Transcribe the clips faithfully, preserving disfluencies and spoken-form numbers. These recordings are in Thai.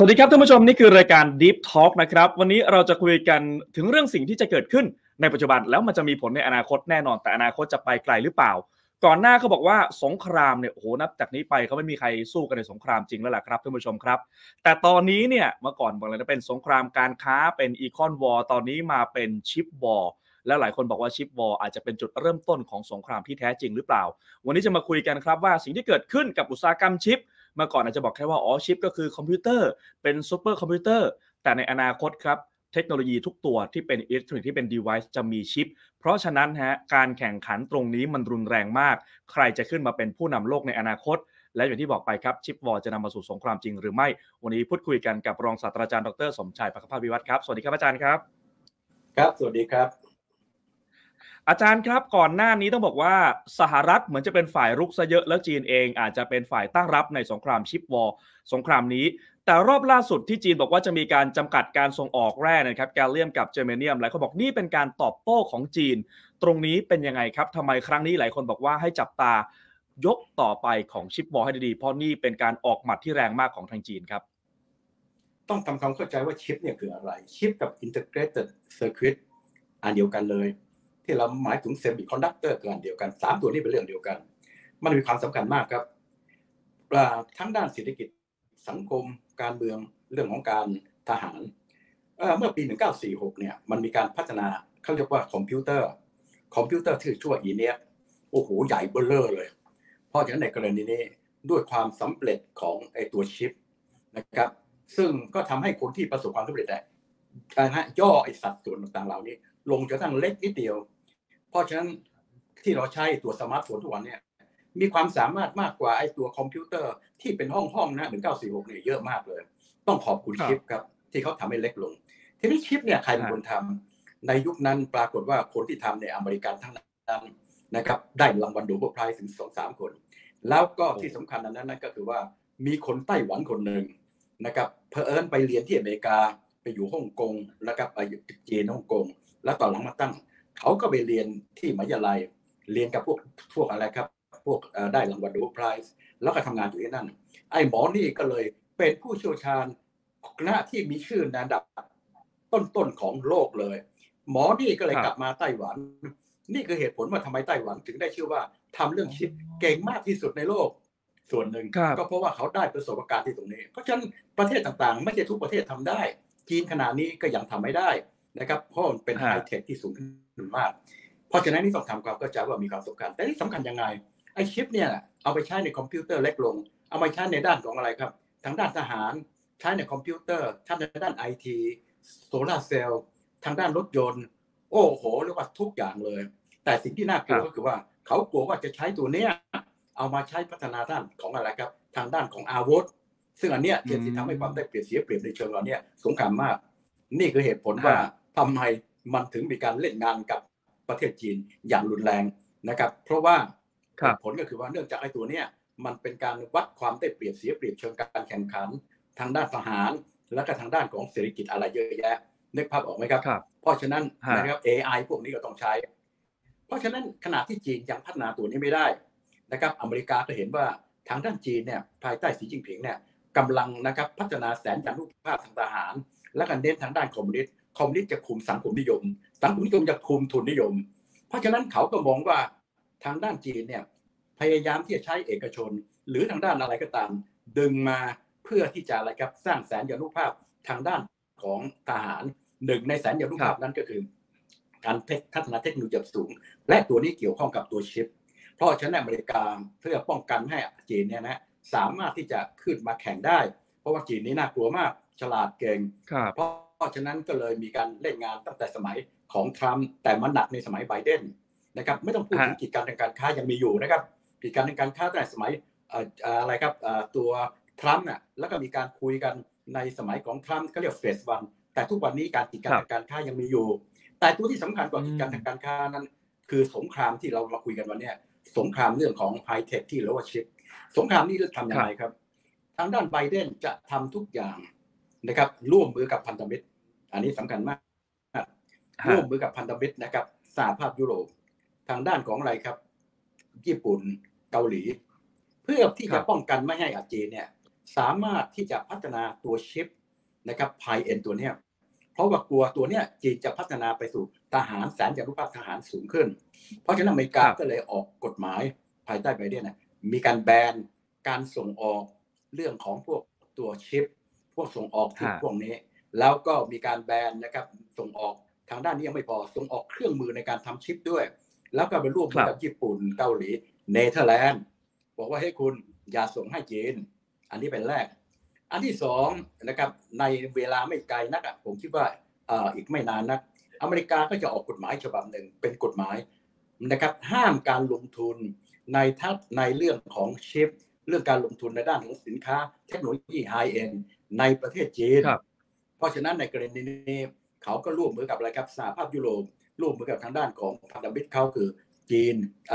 สวัสดีครับท่านผู้ชมนี่คือรายการ Deep Talk นะครับวันนี้เราจะคุยกันถึงเรื่องสิ่งที่จะเกิดขึ้นในปัจจุบันแล้วมันจะมีผลในอนาคตแน่นอนแต่อนาคตจะไปไกลหรือเปล่าก่อนหน้าเขาบอกว่าสงครามเนี่ยโอ้โหนับจากนี้ไปเขาไม่มีใครสู้กันในสงครามจริงแล้วล่ะครับท่านผู้ชมครับแต่ตอนนี้เนี่ยเมื่อก่อนบอกเลยนะเป็นสงครามการค้าเป็นอีคอนวอร์ตอนนี้มาเป็นชิปวอร์และหลายคนบอกว่าชิปวอร์อาจจะเป็นจุดเริ่มต้นของสงครามที่แท้จริงหรือเปล่าวันนี้จะมาคุยกันครับว่าสิ่งที่เกิดขึ้นกับอุตสาหกรรมชิปเมื่อก่อนอาจจะบอกแค่ว่าอ๋อชิปก็คือคอมพิวเตอร์เป็นซูเปอร์คอมพิวเตอร์แต่ในอนาคตครับเทคโนโลยีทุกตัวที่เป็นอิเล็กทรอนิกส์ที่เป็น device จะมีชิปเพราะฉะนั้นฮะการแข่งขันตรงนี้มันรุนแรงมากใครจะขึ้นมาเป็นผู้นำโลกในอนาคตและอย่างที่บอกไปครับชิปวอร์จะนำมาสู่สงครามจริงหรือไม่วันนี้พูดคุยกันกับรองศาสตราจารย์ดร.สมชาย ประภาวิวัฒน์ครับสวัสดีครับอาจารย์ครับครับสวัสดีครับอาจารย์ครับก่อนหน้านี้ต้องบอกว่าสหรัฐเหมือนจะเป็นฝ่ายรุกซะเยอะแล้วจีนเองอาจจะเป็นฝ่ายตั้งรับในสงครามชิปวอร์สงครามนี้แต่รอบล่าสุดที่จีนบอกว่าจะมีการจำกัดการส่งออกแร่นะครับแกลเลียมกับเจอร์เมเนียมหลายคนบอกนี่เป็นการตอบโต้ของจีนตรงนี้เป็นยังไงครับทำไมครั้งนี้หลายคนบอกว่าให้จับตายกต่อไปของชิปวอร์ให้ดีๆเพราะนี่เป็นการออกหมัดที่แรงมากของทางจีนครับต้องทำความเข้าใจว่าชิปเนี่ยคืออะไรชิปกับ integrated circuit อันเดียวกันเลยที่เราหมายถึงเซมิคอนดักเตอร์กันเดียวกันสามตัวนี้เป็นเรื่องเดียวกันมันมีความสำคัญมากครับทั้งด้านเศรษฐกิจสังคมการเมืองเรื่องของการทหารเมื่อปีหนึ่งเก้าสี่หกเนี่ยมันมีการพัฒนาเขาเรียกว่าคอมพิวเตอร์คอมพิวเตอร์ที่ชั่วอีเนี้ยโอ้โหใหญ่เบ้อเร่อเลยเพราะฉะนั้นในกรณีนี้ด้วยความสำเร็จของไอตัวชิปนะครับซึ่งก็ทำให้คนที่ประสบความสำเร็จได้ย่อไอสัดส่วนต่างๆเหล่านี้ลงจนกระทั่งเล็กนิดเดียวเพราะฉะนั้นที่เราใช้ตัวสมาร์ทโฟนทุกวันเนี่ยมีความสามารถมากกว่าไอ้ตัวคอมพิวเตอร์ที่เป็นห้องห้องนะหนึ่งเก้าสี่หกเนี่ยเยอะมากเลยต้องขอบคุณชิปครับที่เขาทำให้เล็กลงทีนี้ชิปเนี่ยใครเป็นคนทำในยุคนั้นปรากฏว่าคนที่ทำเนี่ยอเมริกันทั้งนั้นนะครับได้รางวัลโนเบลไพรซ์ถึง สองสาม คนแล้วก็ที่สำคัญอันนั้นก็คือว่ามีคนไต้หวันคนหนึ่งนะครับเผอิญไปเรียนที่อเมริกาไปอยู่ฮ่องกงนะครับไปเจนฮ่องกงแล้วตอนหลังมาตั้งเขาก็ไปเรียนที่มหาวิทยาลัยเรียนกับพวกพวกอะไรครับพวกได้รางวัลโนเบลไพรส์แล้วก็ทำงานอยู่ที่นั่นไอ้หมอนี่ก็เลยเป็นผู้เชี่ยวชาญคณะที่มีชื่อในอันดับต้นๆของโลกเลยหมอนี่ก็เลยกลับมาไต้หวันนี่คือเหตุผลว่าทำไมไต้หวันถึงได้ชื่อว่าทำเรื่องชิปเก่งมากที่สุดในโลกส่วนหนึ่งก็เพราะว่าเขาได้ประสบการณ์ที่ตรงนี้เพราะฉะนั้นประเทศต่างๆไม่ใช่ทุกประเทศทำได้จีนขนาดนี้ก็ยังทำไม่ได้นะครับเพราะมันเป็นไฮเทคที่สูงขึ้นมากเพราะฉะนั้นนี่ต้องทำความเข้าใจว่ามีความสำคัญแต่ที่สำคัญยังไงไอ้ชิปเนี่ยเอาไปใช้ในคอมพิวเตอร์เล็กลงเอาไปใช้ในด้านของอะไรครับทางด้านทหารใช้ในคอมพิวเตอร์ใช้ในด้านไอทีโซลาร์เซลล์ทางด้านรถยนต์โอ้โหเรียกว่าทุกอย่างเลยแต่สิ่งที่น่ากลัวก็คือว่าเขากลัวว่าจะใช้ตัวเนี้ยเอามาใช้พัฒนาด้านของอะไรครับทางด้านของอาวุธซึ่งอันเนี้ยที่ทำให้ความได้เปรียบเสียเปรียบในเชิงเราเนี่ยสงครามมากนี่คือเหตุผลว่าทำไมมันถึงมีการเล่นงานกับประเทศจีนอย่างรุนแรงนะครับเพราะว่าผลก็คือว่าเนื่องจากไอ้ตัวเนี้ยมันเป็นการวัดความได้เปรียบเสียเปรียบเชิงการแข่งขันทางด้านทหารและก็ทางด้านของเศรษฐกิจอะไรเยอะแยะนึกภาพออกไหมครับเพราะฉะนั้นนะครับ เอ ไอ พวกนี้ก็ต้องใช้เพราะฉะนั้นขณะที่จีนยังพัฒนาตัวนี้ไม่ได้นะครับอเมริกาก็เห็นว่าทางด้านจีนเนี่ยภายใต้สีจิ้นผิงเนี่ยกำลังนะครับพัฒนาแสนยานุภาพทางทหารและการเน้นทางด้านคอมมิวนิสต์คอมมิวนิสต์จะคุมสังคมนิยมสังคมนิยมจะคุมทุนนิยมเพราะฉะนั้นเขาก็มองว่าทางด้านจีนเนี่ยพยายามที่จะใช้เอกชนหรือทางด้านอะไรก็ตามดึงมาเพื่อที่จะอะไรครับสร้างแสนยานุภาพทางด้านของทหารหนึ่งในแสนยานุภาพนั้นก็คือการพัฒนาเทคโนโลยีสูงและตัวนี้เกี่ยวข้องกับตัวชิปเพราะฉะนั้นอเมริกาเพื่อป้องกันให้จีนเนี่ยนะสามารถที่จะขึ้นมาแข่งได้เพราะว่าจีนนี้น่ากลัวมากฉลาดเก่งเพราะเพราะฉะนั้นก็เลยมีการเล่นงานตั้งแต่สมัยของทรัมป์แต่มันหนักในสมัยไบเดนนะครับไม่ต้องพูดถึงกิจการทางการค้ายังมีอยู่นะครับกิจการทางการค้าแต่สมัยอะไรครับตัวทรัมป์น่ะแล้วก็มีการคุยกันในสมัยของทรัมป์ก็เรียกเฟสวันแต่ทุกวันนี้การกิจการทางการค้ายังมีอยู่แต่ตัวที่สำคัญกว่ากิจการทางการค้านั้นคือสงครามที่เรามาคุยกันวันนี้สงครามเรื่องของไฮเทคที่เรียกว่าชิปสงครามนี้ทำยังไงครับทางด้านไบเดนจะทำทุกอย่างนะครับร่วมมือกับพันธมิตรอันนี้สำคัญมากร่วมมือกับพันธมิตรนะครับสหภาพยุโรปทางด้านของอะไรครับญี่ปุ่นเกาหลีเพื่อที่จะป้องกันไม่ให้อาเจนเนี่ย สามารถที่จะพัฒนาตัวชิปนะครับไพเอ็นตัวเนี้ยเพราะว่ากลัวตัวเนี้ยจีนจะพัฒนาไปสู่ทหารแสนยานุภาพทหารสูงขึ้นเพราะฉะนั้นอเมริกาก็เลยออกกฎหมายภายใต้ไบเดนนะมีการแบนการส่งออกเรื่องของพวกตัวชิปพวกส่งออกชิปพวกนี้แล้วก็มีการแบนนะครับส่งออกทางด้านนี้ยังไม่พอส่งออกเครื่องมือในการทำชิปด้วยแล้วก็ไปร่วมกับญี่ปุ่นเกาหลีเนเธอร์แลนด์บอกว่าให้คุณอย่าส่งให้จีนอันนี้เป็นแรกอันที่สองนะครับในเวลาไม่ไกลนักผมคิดว่าอีกไม่นานนักอเมริกาก็จะออกกฎหมายฉบับหนึ่งเป็นกฎหมายนะครับห้ามการลงทุนในทับในเรื่องของชิปเรื่องการลงทุนในด้านของสินค้าเทคโนโลยีไฮเอ็นในประเทศจีนเพราะฉะนั้นในกรณีนี้เขาก็ร่วมมือกับอะไรครับสหภาพยุโรปร่วมมือกับทางด้านของพันธมิตรเขาคือจีน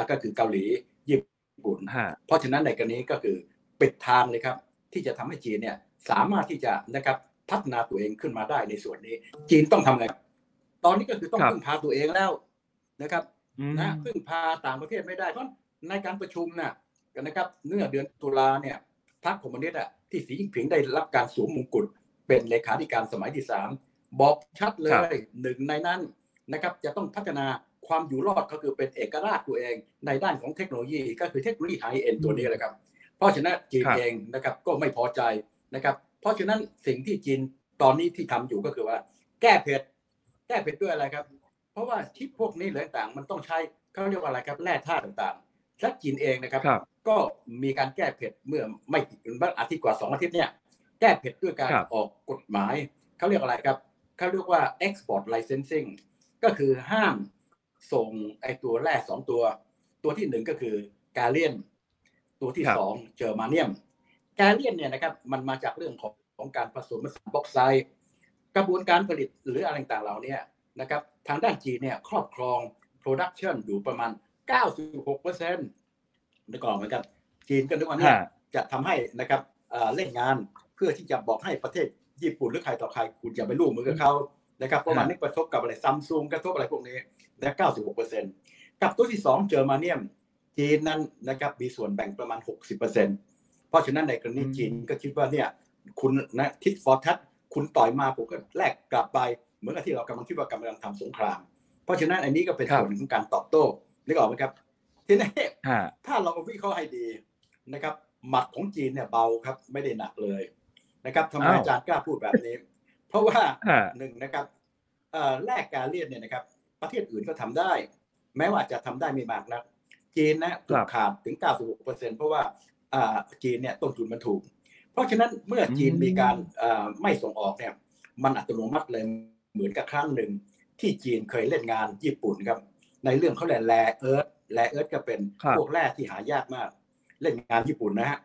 ก็คือเกาหลีญี่ปุ่นเพราะฉะนั้นในกรณีก็คือปิดทางเลยครับที่จะทำให้จีนเนี่ยสามารถที่จะนะครับพัฒนาตัวเองขึ้นมาได้ในส่วนนี้จีนต้องทำไงตอนนี้ก็คือต้องพึ่งพาตัวเองแล้วนะครับนะพึ่งพาต่างประเทศไม่ได้เพราะในการประชุมน่ะนะครับเมื่อเดือนตุลาเนี่ยพรรคคอมมิวนิสต์อ่ะที่สีจิ้นผิงได้รับการสวมมงกุฎเป็นเลขาธิการสมัยที่สามบอกชัดเลยหนึ่งในนั้นนะครับจะต้องพัฒนาความอยู่รอดก็คือเป็นเอกราชตัวเองในด้านของเทคโนโลยีก็คือเทคโนโลยีไฮเอ็นตัวนี้แหละครับเพราะฉะนั้นจีนเองนะครับก็ไม่พอใจนะครับเพราะฉะนั้นสิ่งที่จีนตอนนี้ที่ทำอยู่ก็คือว่าแก้เผ็ดแก้เผ็ดด้วยอะไรครับเพราะว่าชิปพวกนี้หลายต่างมันต้องใช้เขาเรียกว่าอะไรครับแร่ธาตุต่างๆและจีนเองนะครับก็มีการแก้เผ็ดเมื่อไม่กี่อาทิตย์กว่าสองอาทิตย์เนี่ยแก้เผ็ดด้วยการออกกฎหมายเขาเรียกอะไรครับเขาเรียกว่า export licensing ก็คือห้ามส่งไอตัวแร่สองตัวตัวที่หนึ่งก็คือกาเลียนตัวที่สองเจอร์มาเนียมแกลเลียนเนี่ยนะครับมันมาจากเรื่องของของการผสมสารบ็อกไซด์กระบวนการผลิตหรืออะไรต่างๆเหล่านี้นะครับทางด้านจีนเนี่ยครอบครอง production อยู่ประมาณ เก้าสิบหกเปอร์เซ็นต์ นึกออกมั้ยครับจีนก็นึกว่าเนี่ยจะทำให้นะครับเล่นงานเพื่อที่จะบอกให้ประเทศญี่ปุ่นหรือใครต่อใครคุณอย่าไปร่วมมือกับเขานะครับเพราะมันนี่กระทบกับอะไร Samsung กระทบอะไรพวกนี้และ เก้าสิบหกเปอร์เซ็นต์ กับตัวที่สองเจอร์มาเนียมจีนนั้นนะครับมีส่วนแบ่งประมาณ หกสิบเปอร์เซ็นต์ เพราะฉะนั้นในกรณีจีนก็คิดว่าเนี่ยคุณนะทิศฟอร์ทัศคุณต่อยมาผมก็แลกกลับไปเหมือนกับที่เรากำลังคิดว่ากำลังทำสงครามเพราะฉะนั้นอันนี้ก็เป็นส่วนของการตอบโต้นึกออกไหมครับทีนี้ถ้าเราวิเคราะห์ให้ดีนะครับหมัดของจีนเนี่ยเบาครับไม่ได้หนักเลยนะครับทำไมอาจารย์กล้าพูดแบบนี้เพราะว่าหนึ่งนะครับแลกการเลียนเนี่ยนะครับประเทศอื่นก็ทำได้แม้ว่าจะทำได้ไม่มากนักจีนนะถูกขาดถึง เก้าสิบหกเปอร์เซ็นต์ เพราะว่าจีนเนี่ยต้นทุนมันถูกเพราะฉะนั้นเมื่อจีนมีการไม่ส่งออกเนี่ยมันอัตโนมัติเลยเหมือนกับครั้งหนึ่งที่จีนเคยเล่นงานญี่ปุ่นครับในเรื่องเขาแหล่แร่เอิร์ธแร่เอิร์ธก็เป็นพวกแร่ที่หายากมากเล่นงานญี่ปุ่นนะฮะ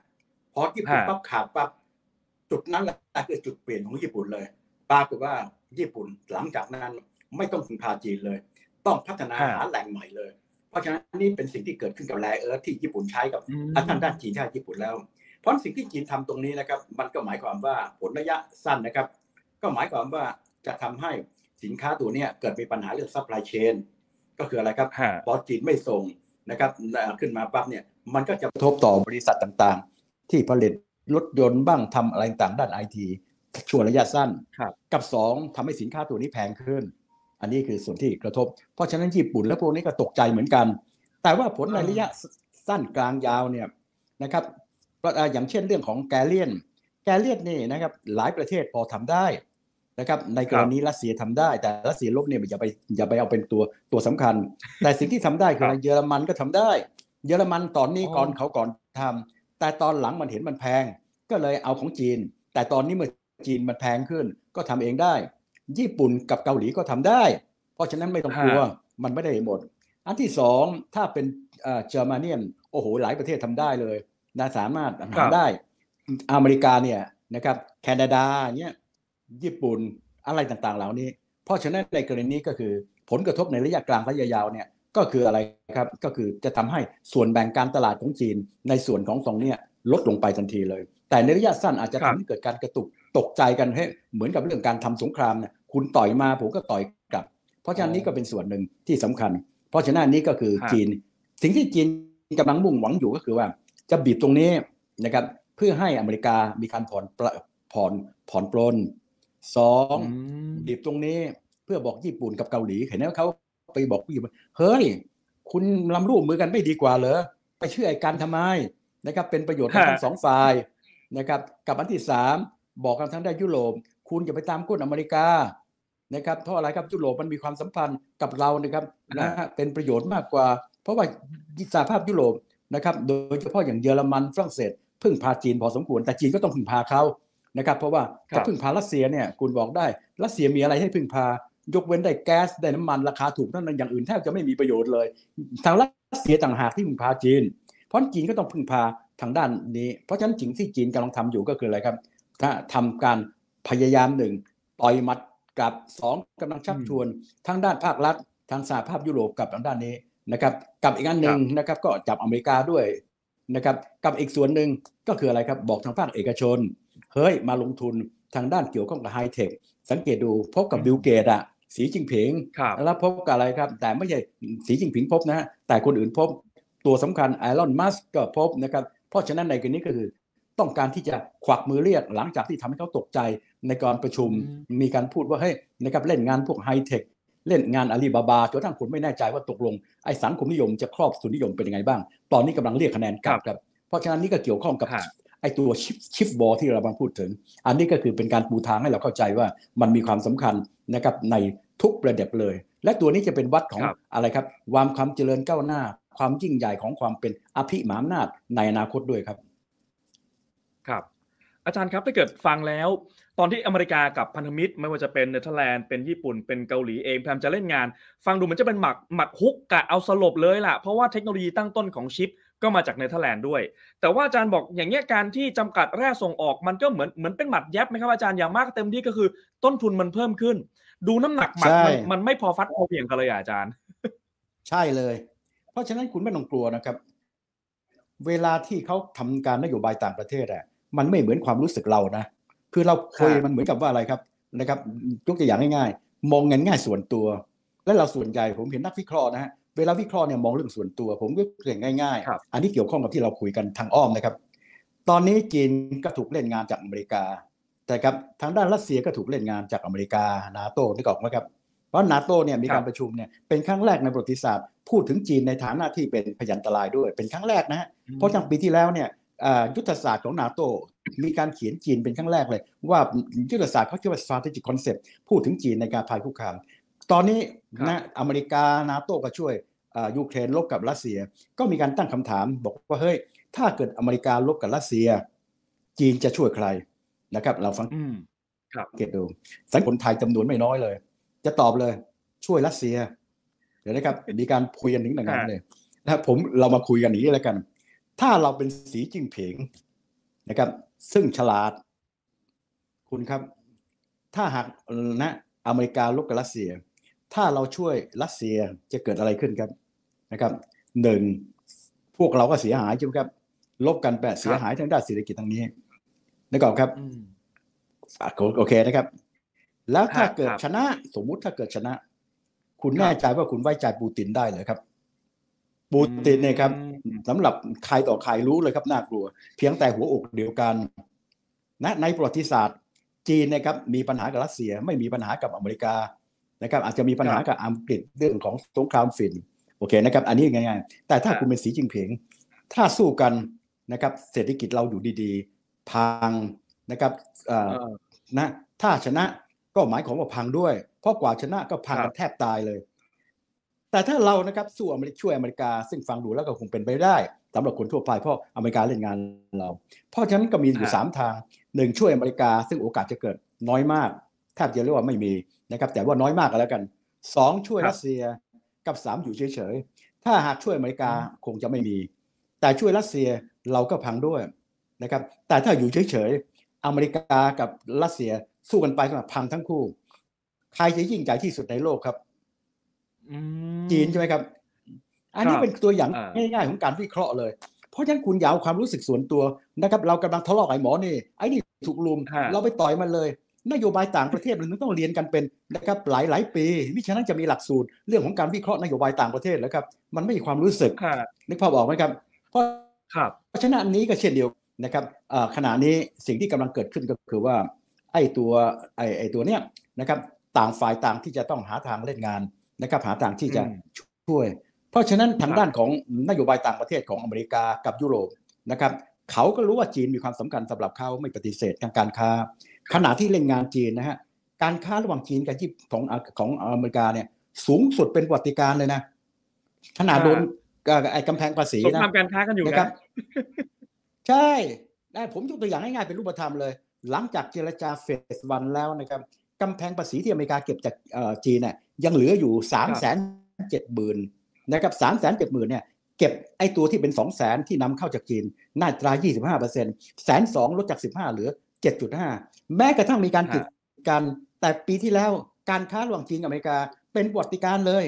พอญี่ปุ่นปั๊บขาดปั๊บจุดนั้นแหละคือจุดเปลี่ยนของญี่ปุ่นเลยปรากฏว่าญี่ปุ่นหลังจากนั้นไม่ต้องพึ่งพาจีนเลยต้องพัฒนาหาแหล่งใหม่เลยเพราะฉะนั้นนี่เป็นสิ่งที่เกิดขึ้นกับแร่เอิร์ธที่ญี่ปุ่นใช้กับทางด้านจีนใช้ญี่ปุ่นแล้วเพราะสิ่งที่จีนทำตรงนี้นะครับมันก็หมายความว่าผลระยะสั้นนะครับก็หมายความว่าจะทำให้สินค้าตัวนี้เกิดมีปัญหาเรื่องซัพพลายเชนก็คืออะไรครับพอจีนไม่ส่งนะครับขึ้นมาปั๊บเนี่ยมันก็จะกระทบต่อบริษัทต่างๆที่ผลิตรถยนต์บ้างทำอะไรต่างด้าน ไอ ที ช่วงระยะสั้นกับสองทำให้สินค้าตัวนี้แพงขึ้นอันนี้คือส่วนที่กระทบเพราะฉะนั้นญี่ปุ่นและพวกนี้ก็ตกใจเหมือนกันแต่ว่าผลในระยะสั้นกลางยาวเนี่ยนะครับอย่างเช่นเรื่องของแกลเลียนแกลเลียนนี่นะครับหลายประเทศพอทำได้นะครับในกรณีรัสเซียทำได้แต่รัสเซียลบเนี่ยอย่าไปอย่าไปเอาเป็นตัวตัวสำคัญแต่สิ่งที่ทำได้คือเยอรมันก็ทำได้เยอรมันตอนนี้ก่อนเขาก่อนทำแต่ตอนหลังมันเห็นมันแพงก็เลยเอาของจีนแต่ตอนนี้เมื่อจีนมันแพงขึ้นก็ทำเองได้ญี่ปุ่นกับเกาหลีก็ทำได้เพราะฉะนั้นไม่ต้องกลัวมันไม่ได้หมดอันที่สองถ้าเป็นเจอร์มาเนียมโอ้โหหลายประเทศทำได้เลยน่าสามารถทำได้อเมริกาเนี่ยนะครับแคนาดาเนี่ยญี่ปุ่นอะไรต่างๆเหล่านี้เพราะฉะนั้นในกรณีนี้ก็คือผลกระทบในระยะกลางระยะยาวเนี่ยก็คืออะไรครับก็คือจะทำให้ส่วนแบ่งการตลาดของจีนในส่วนของสองเนี่ยลดลงไปทันทีเลยแต่ในระยะสั้นอาจจะทำให้เกิดการกระตุกตกใจกันให้เหมือนกับเรื่องการทำสงครามเนี่ยคุณต่อยมาผมก็ต่อยกลับเพราะฉะนั้นนี้ก็เป็นส่วนหนึ่งที่สำคัญเพราะฉะนั้นนี้ก็คือจีนสิ่งที่จีนกำลังมุ่งหวังอยู่ก็คือว่าจะบีบตรงนี้นะครับ เพื่อให้อเมริกามีการผ่อนผ่อนผ่อนปลนสองบีบตรงนี้เพื่อบอกญี่ปุ่นกับเกาหลีเห็นไหมว่าเขาไปบอกญี่ปุ่นเฮ้ยคุณลำรู้มือกันไม่ดีกว่าเหรอไปเชื่อไอ้กันทำไมนะครับเป็นประโยชน์ทั้งสองฝ่ายนะครับกับอันที่สามบอกกันทั้งได้ยุโรปคุณอย่าไปตามกฎอเมริกานะครับเพราะอะไรครับยุโรปมันมีความสัมพันธ์กับเรานะครับนะฮะเป็นประโยชน์มากกว่าเพราะว่าสหภาพยุโรปนะครับโดยเฉพาะอย่างเยอรมันฝรั่งเศสพึ่งพาจีนพอสมควรแต่จีนก็ต้องพึ่งพาเขานะครับเพราะว่าถ้าพึ่งพารัสเซียเนี่ยคุณบอกได้รัสเซียมีอะไรให้พึ่งพายกเว้นได้แก๊สได้น้ำมันราคาถูกนั่นอย่างอื่นแทบจะไม่มีประโยชน์เลยทางรัสเซียต่างหากที่พึ่งพาจีนเพราะจีนก็ต้องพึ่งพาทางด้านนี้เพราะฉะนั้นสิ่งที่จีนกำลังทำอยู่ก็คืออะไรครับถ้าทำการพยายามหนึ่งต่อยมัดกับสองกำลังชักชวนทางด้านภาครัฐทางสหภาพยุโรปกับทางด้านนี้นะครับกับอีกอันหนึ่งนะครับก็จับอเมริกาด้วยนะครับกับอีกส่วนหนึ่งก็คืออะไรครับบอกทางภาคเอกชนเฮ้ยมาลงทุนทางด้านเกี่ยวข้องกับไฮเทคสังเกตดูพบกับบิลเกตอะสีจิ้งผิงแล้วพบกับอะไรครับแต่ไม่ใช่สีจิ้งผิงพบนะฮะแต่คนอื่นพบตัวสำคัญไอรอนมัสก์ก็พบนะครับเพราะฉะนั้นในกรณีก็คือต้องการที่จะขวักมือเรียกหลังจากที่ทำให้เขาตกใจในการประชุมมีการพูดว่าเฮ้ยนะครับเล่นงานพวกไฮเทคเล่นงานอาลีบาบาจนทั้งคนไม่แน่ใจว่าตกลงไอ้สังคมนิยมจะครอบสุนนิยมเป็นยังไงบ้างตอนนี้กำลังเรียกคะแนนกลับครับเพราะฉะนั้นนี่ก็เกี่ยวข้องกับไอ้ตัวชิปชิปบอลที่เรากำลังพูดถึงอันนี้ก็คือเป็นการปูทางให้เราเข้าใจว่ามันมีความสำคัญนะครับในทุกประเด็นเลยและตัวนี้จะเป็นวัดของอะไรครับความความเจริญก้าวหน้าความยิ่งใหญ่ของความเป็นอภิมหาอำนาจในอนาคตด้วยครับครับอาจารย์ครับถ้าเกิดฟังแล้วตอนที่อเมริกากับพันธมิตรไม่ว่าจะเป็นเนเธอร์แลนด์เป็นญี่ปุ่นเป็นเกาหลีเองพยายามจะเล่นงานฟังดูมันจะเป็นหมักหมัดฮุกกะเอาสลบเลยล่ะเพราะว่าเทคโนโลยีตั้งต้นของชิปก็มาจากเนเธอร์แลนด์ด้วยแต่ว่าอาจารย์บอกอย่างเงี้ยการที่จำกัดแร่ส่งออกมันก็เหมือนเหมือนเป็นหมัดยับไหมครับอาจารย์อย่างมากเต็มที่ก็คือต้นทุนมันเพิ่มขึ้นดูน้ำหนักหมัดมันไม่พอฟัดพอเบี่ยงกันเลยอาจารย์ใช่เลยเพราะฉะนั้นคุณไม่ต้องกลัวนะครับเวลาที่เขาทำการนโยบายต่างประเทศอะมันไม่เหมือนความรู้สึกเรานะคือเราเคยมันเหมือนกับว่าอะไรครับนะครับยกตัวอย่างง่ายๆมองเงินง่ายส่วนตัวและเราส่วนใหญ่ผมเห็นนักวิเคราะห์นะฮะเวลาวิเคราะห์เนี่ยมองเรื่องส่วนตัวผมก็เรื่องง่ายๆอันนี้เกี่ยวข้องกับที่เราคุยกันทางอ้อมนะครับตอนนี้จีนก็ถูกเล่นงานจากอเมริกาแต่ครับทางด้านรัสเซียก็ถูกเล่นงานจากอเมริกานาโต้นึกออกไหมครับเพราะนาโต้เนี่ยมีการประชุมเนี่ยเป็นครั้งแรกในประวัติศาสตร์พูดถึงจีนในฐานะที่เป็นพยันตรายด้วยเป็นครั้งแรกนะฮะเพราะจากปีที่แล้วเนี่ยยุทธศาสตร์ของนาโต้มีการเขียนจีนเป็นครั้งแรกเลยว่ายุทธศาสตร์เขาชื่อว่า strategic concept พูดถึงจีนในการภัยคุกคามตอนนี้นะอเมริกานาโต้ก็ช่วยยูเครนลบกับรัสเซียก็มีการตั้งคำถามบอกว่าเฮ้ยถ้าเกิดอเมริกาลบกับรัสเซียจีนจะช่วยใครนะครับเราฟังเกตดูสังคมไทยจำนวนไม่น้อยเลยจะตอบเลยช่วยรัสเซียเดี๋ยวนะครับมีการคุยกันถึงอย่างนั้นเลยนะผมเรามาคุยกันอย่างนี้แล้วกันถ้าเราเป็นสีจิ้งผิงนะครับซึ่งฉลาดคุณครับถ้าหากนะอเมริกาลบกับรัสเซียถ้าเราช่วยรัสเซียจะเกิดอะไรขึ้นครับนะครับหนึ่งพวกเราก็เสียหายใช่ไหมครับลบกันแปะเสียหายทางด้านเศรษฐกิจทางนี้นี่ก่อนครับโอเคนะครับแล้วถ้าเกิดชนะสมมุติถ้าเกิดชนะคุณแน่ใจว่าคุณไว้ใจปูตินได้เหรอครับปูตินเนี่ยครับสำหรับใครต่อใครรู้เลยครับน่ากลัวเพียงแต่หัวอกเดียวกันนะในประวัติศาสตร์จีนนะครับมีปัญหากับรัสเซียไม่มีปัญหากับอเมริกานะครับอาจจะมีปัญหากับอังกฤษเรื่องของสงครามฝิ่นโอเคนะครับอันนี้ง่ายๆแต่ถ้าคุณเป็นสีจิ้งผิงถ้าสู้กันนะครับเศรษฐกิจเราอยู่ดีๆพังนะครับนะถ้าชนะก็หมายความว่าพังด้วยเพราะกว่าชนะก็พังกันแทบตายเลยแต่ถ้าเรานะครับสู้อเมริกาช่วยอเมริกาซึ่งฟังดูแล้วก็คงเป็นไปได้สำหรับคนทั่วไปเพราะอเมริกาเล่นงานเราเพราะฉะนั้นก็มีอยู่สามทางหนึ่งช่วยอเมริกาซึ่งโอกาสจะเกิดน้อยมากแทบจะเรียกว่าไม่มีนะครับแต่ว่าน้อยมากก็แล้วกันสองช่วยรัสเซียกับสามอยู่เฉยๆถ้าหากช่วยอเมริกาคงจะไม่มีแต่ช่วยรัสเซียเราก็พังด้วยนะครับแต่ถ้าอยู่เฉยๆอเมริกากับรัสเซียสู้กันไปก็พังทั้งคู่ใครจะยิ่งใหญ่ที่สุดในโลกครับจีนใช่ไหมครับอันนี้เป็นตัวอย่างง่ายๆของการวิเคราะห์เลยเพราะฉะนั้นคุณอย่าเอาความรู้สึกส่วนตัวนะครับเรากำลังทะเลาะกับหมอนี่ไอ้นี่ถูกลุมเราไปต่อยมันเลยนโยบายต่างประเทศเราต้องเรียนกันเป็นนะครับหลายๆปีมิฉะนั้นจะมีหลักสูตรเรื่องของการวิเคราะห์นโยบายต่างประเทศแล้วครับมันไม่มีความรู้สึกนึกพอบอกไหมครับเพราะฉะนั้นอันนี้ก็เช่นเดียว นะครับขณะนี้สิ่งที่กำลังเกิดขึ้นก็คือว่าไอ้ตัวไอ้ไอ้ตัวเนี้ยนะครับต่างฝ่ายต่างที่จะต้องหาทางเล่นงานนะครับหาทางที่จะช่วยเพราะฉะนั้นทางด้านของนโยบายต่างประเทศของอเมริกากับยุโรปนะครับเขาก็รู้ว่าจีนมีความสำคัญสำหรับเขาไม่ปฏิเสธทางการค้าขณะที่เล่นงานจีนนะฮะการค้าระหว่างจีนกับญี่ปุ่นของของอเมริกาเนี่ยสูงสุดเป็นประวัติการเลยนะขนาดโดนไอ้กำแพงภาษีนะทำการค้ากันอยู่นะครับใช่ได้ผมยกตัวอย่างง่ายๆเป็นรูปธรรมเลยหลังจากเจรจาเฟสวันแล้วนะครับกำแพงภาษีที่อเมริกาเก็บจากจีนเนี่ยยังเหลืออยู่ สามแสนเจ็ดหมื่น นะครับ สามแสนเจ็ดหมื่น เนี่ยเก็บไอ้ตัวที่เป็น สองแสน ที่นำเข้าจากจีนน่าตรา ยี่สิบห้าเปอร์เซ็นต์ หนึ่งแสนสองพัน ลดจากสิบห้าเหลือ เจ็ดจุดห้า แม้กระทั่งมีการติดกันแต่ปีที่แล้วการค้าระหว่างจีนกับอเมริกาเป็นประวัติการณ์เลย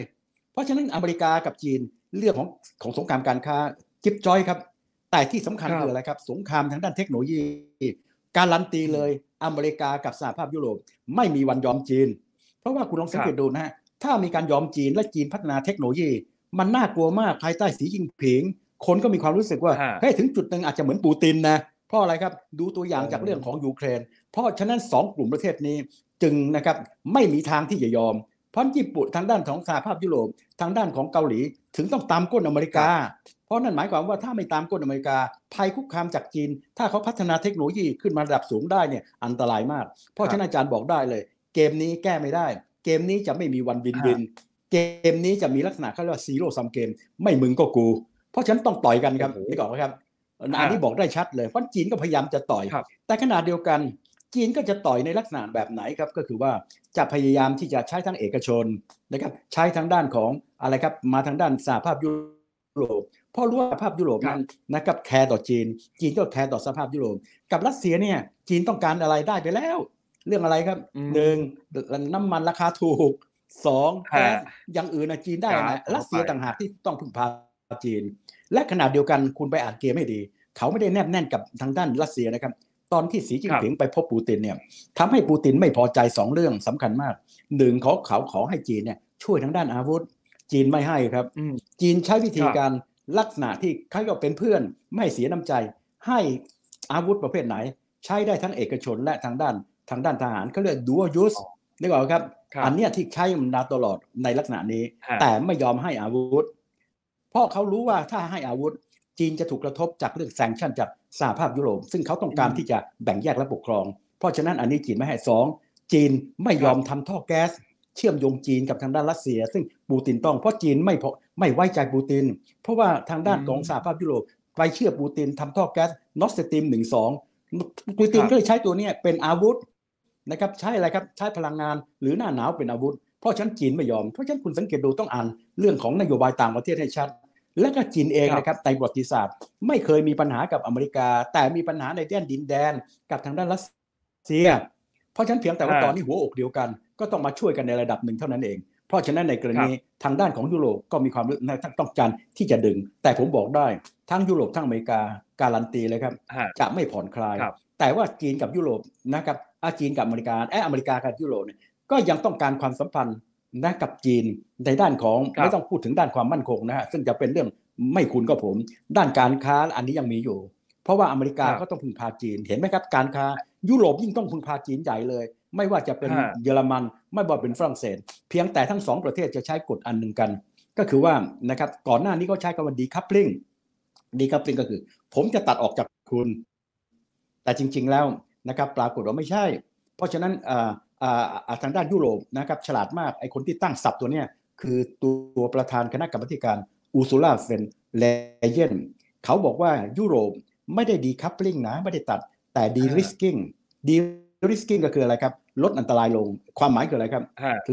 เพราะฉะนั้นอเมริกากับจีนเรื่องของของสงครามการค้าจิ๊บจ้อยครับแต่ที่สำคัญคืออะไรครับสงครามทางด้านเทคโนโลยีการันตีเลยอเมริกากับสหภาพยุโรปไม่มีวันยอมจีนเพราะว่าคุณลองสังเกตดูนะฮะถ้ามีการยอมจีนและจีนพัฒนาเทคโนโลยีมันน่ากลัวมากภายใต้สีจิ้นผิงคนก็มีความรู้สึกว่าเฮ้ยถึงจุดนึงอาจจะเหมือนปูตินนะเพราะอะไรครับดูตัวอย่างจากเรื่องของยูเครนเพราะฉะนั้นสองกลุ่มประเทศนี้จึงนะครับไม่มีทางที่จะยอมเพราะญี่ปุ่นทางด้านของสหภาพยุโรปทางด้านของเกาหลีถึงต้องตามก้นอเมริกาเพราะนั่นหมายความว่าถ้าไม่ตามก้นอเมริกาภัยคุกคามจากจีนถ้าเขาพัฒนาเทคโนโลยีขึ้นมาระดับสูงได้เนี่ยอันตรายมากเพราะฉะนั้นอาจารย์บอกได้เลยเกมนี้แก้ไม่ได้เกมนี้จะไม่มีวันวินวินเกมนี้จะมีลักษณะเขาเรียกว่าซีโร่ซัมเกมไม่มึงก็กูเพราะฉะนั้นต้องต่อยกันครับนี่ก่อนนะครับอันนี้บอกได้ชัดเลยเพราะจีนก็พยายามจะต่อยแต่ขณะเดียวกันจีนก็จะต่อยในลักษณะแบบไหนครับก็คือว่าจะพยายามที่จะใช้ทั้งเอกชนนะครับใช้ทั้งด้านของอะไรครับมาทางด้านสหภาพยุโรปเพราะรู้ว่าสหภาพยุโรปนั้นนะครับแคร์ต่อจีนจีนก็แคร์ต่อสหภาพยุโรปกับรัสเซียเนี่ยจีนต้องการอะไรได้ไปแล้วเรื่องอะไรครับหนึ่งน้ำมันราคาถูกสองแก๊สอย่างอื่นนะจีนได้นะรัสเซียต่างหากที่ต้องพึ่งพาจีนและขณะเดียวกันคุณไปอ่านเกมให้ดีเขาไม่ได้แนบแน่นกับทางด้านรัสเซียนะครับตอนที่สีจิ้นผิงไปพบปูตินเนี่ยทำให้ปูตินไม่พอใจสองเรื่องสำคัญมากหนึ่งเขาเขาขอให้จีนเนี่ยช่วยทางด้านอาวุธจีนไม่ให้ครับจีนใช้วิธีการลักษณะที่เขาก็เป็นเพื่อนไม่เสียน้ำใจให้อาวุธประเภทไหนใช้ได้ทั้งเอกชนและทางด้านทางด้านทหารเขาเรียก dual use นึกออกครับอันนี้ที่ใช้มานานตลอดในลักษณะนี้แต่ไม่ยอมให้อาวุธเพราะเขารู้ว่าถ้าให้อาวุธจีนจะถูกกระทบจากเรื่องแซงชั่นจากสหภาพยุโรปซึ่งเขาต้องการที่จะแบ่งแยกและปกครองเพราะฉะนั้นอันนี้จีนไม่ให้สองจีนไม่ยอมทำท่อแก๊สเชื่อมโยงจีนกับทางด้านรัสเซียซึ่งปูตินต้องเพราะจีนไม่พอไม่ไว้ใจปูตินเพราะว่าทางด้านของสหภาพยุโรปไปเชื่อปูตินทำท่อแก๊สนอร์ดสตรีมหนึ่งสองปูตินก็เลยใช้ตัวนี้เป็นอาวุธนะครับใช้อะไรครับใช้พลังงานหรือหน้าหนาวเป็นอาวุธเพราะฉะนั้นจีนไม่ยอมเพราะฉะนั้นคุณสังเกตดูต้องอ่านเรื่องของนโยบายต่างประเทศให้ชัดและก็จีนเองนะครับในประวัติศาสตร์ไม่เคยมีปัญหากับอเมริกาแต่มีปัญหาในแดนดินแดนกับทางด้านรัสเซียเพราะฉะนั้นเพียงแต่ว่าตอนนี้หัวอกเดียวกันก็ต้องมาช่วยกันในระดับหนึ่งเท่านั้นเองเพราะฉะนั้นในกรณีทางด้านของยุโรปก็มีความต้องการที่จะดึงแต่ผมบอกได้ทั้งยุโรปทั้งอเมริกาการันตีเลยครับจะไม่ผ่อนคลายแต่ว่าจีนกับยุโรปนะครับจีนกับอเมริกาและอเมริกากับยุโรปเนี่ยก็ยังต้องการความสัมพันธ์นะกับจีนในด้านของไม่ต้องพูดถึงด้านความมั่นคงนะฮะซึ่งจะเป็นเรื่องไม่คุณก็ผมด้านการค้าอันนี้ยังมีอยู่เพราะว่าอเมริกาก็ต้องพึ่งพาจีนเห็นไหมครับการค้ายุโรปยิ่งต้องพึ่งพาจีนใหญ่เลยไม่ว่าจะเป็นเยอรมันไม่ว่าเป็นฝรั่งเศสเพียงแต่ทั้งสองประเทศจะใช้กฎอันหนึ่งกันก็คือว่านะครับก่อนหน้านี้ก็ใช้คำว่า decoupling decoupling ก็คือผมจะตัดออกจากคุณแต่จริงๆแล้วนะครับปรากฏว่าไม่ใช่เพราะฉะนั้นทางด้านยุโรปนะครับฉลาดมากไอ้คนที่ตั้งศัพท์ตัวเนี้ยคือตัวประธานคณะกรรมการอูซูล่า ฟอน เลเยนเขาบอกว่ายุโรปไม่ได้ดีคัพปิ้งนะไม่ได้ตัดแต่ดีริสกิ้งดีริสกิ้งก็คืออะไรครับลดอันตรายลงความหมายคืออะไรครับ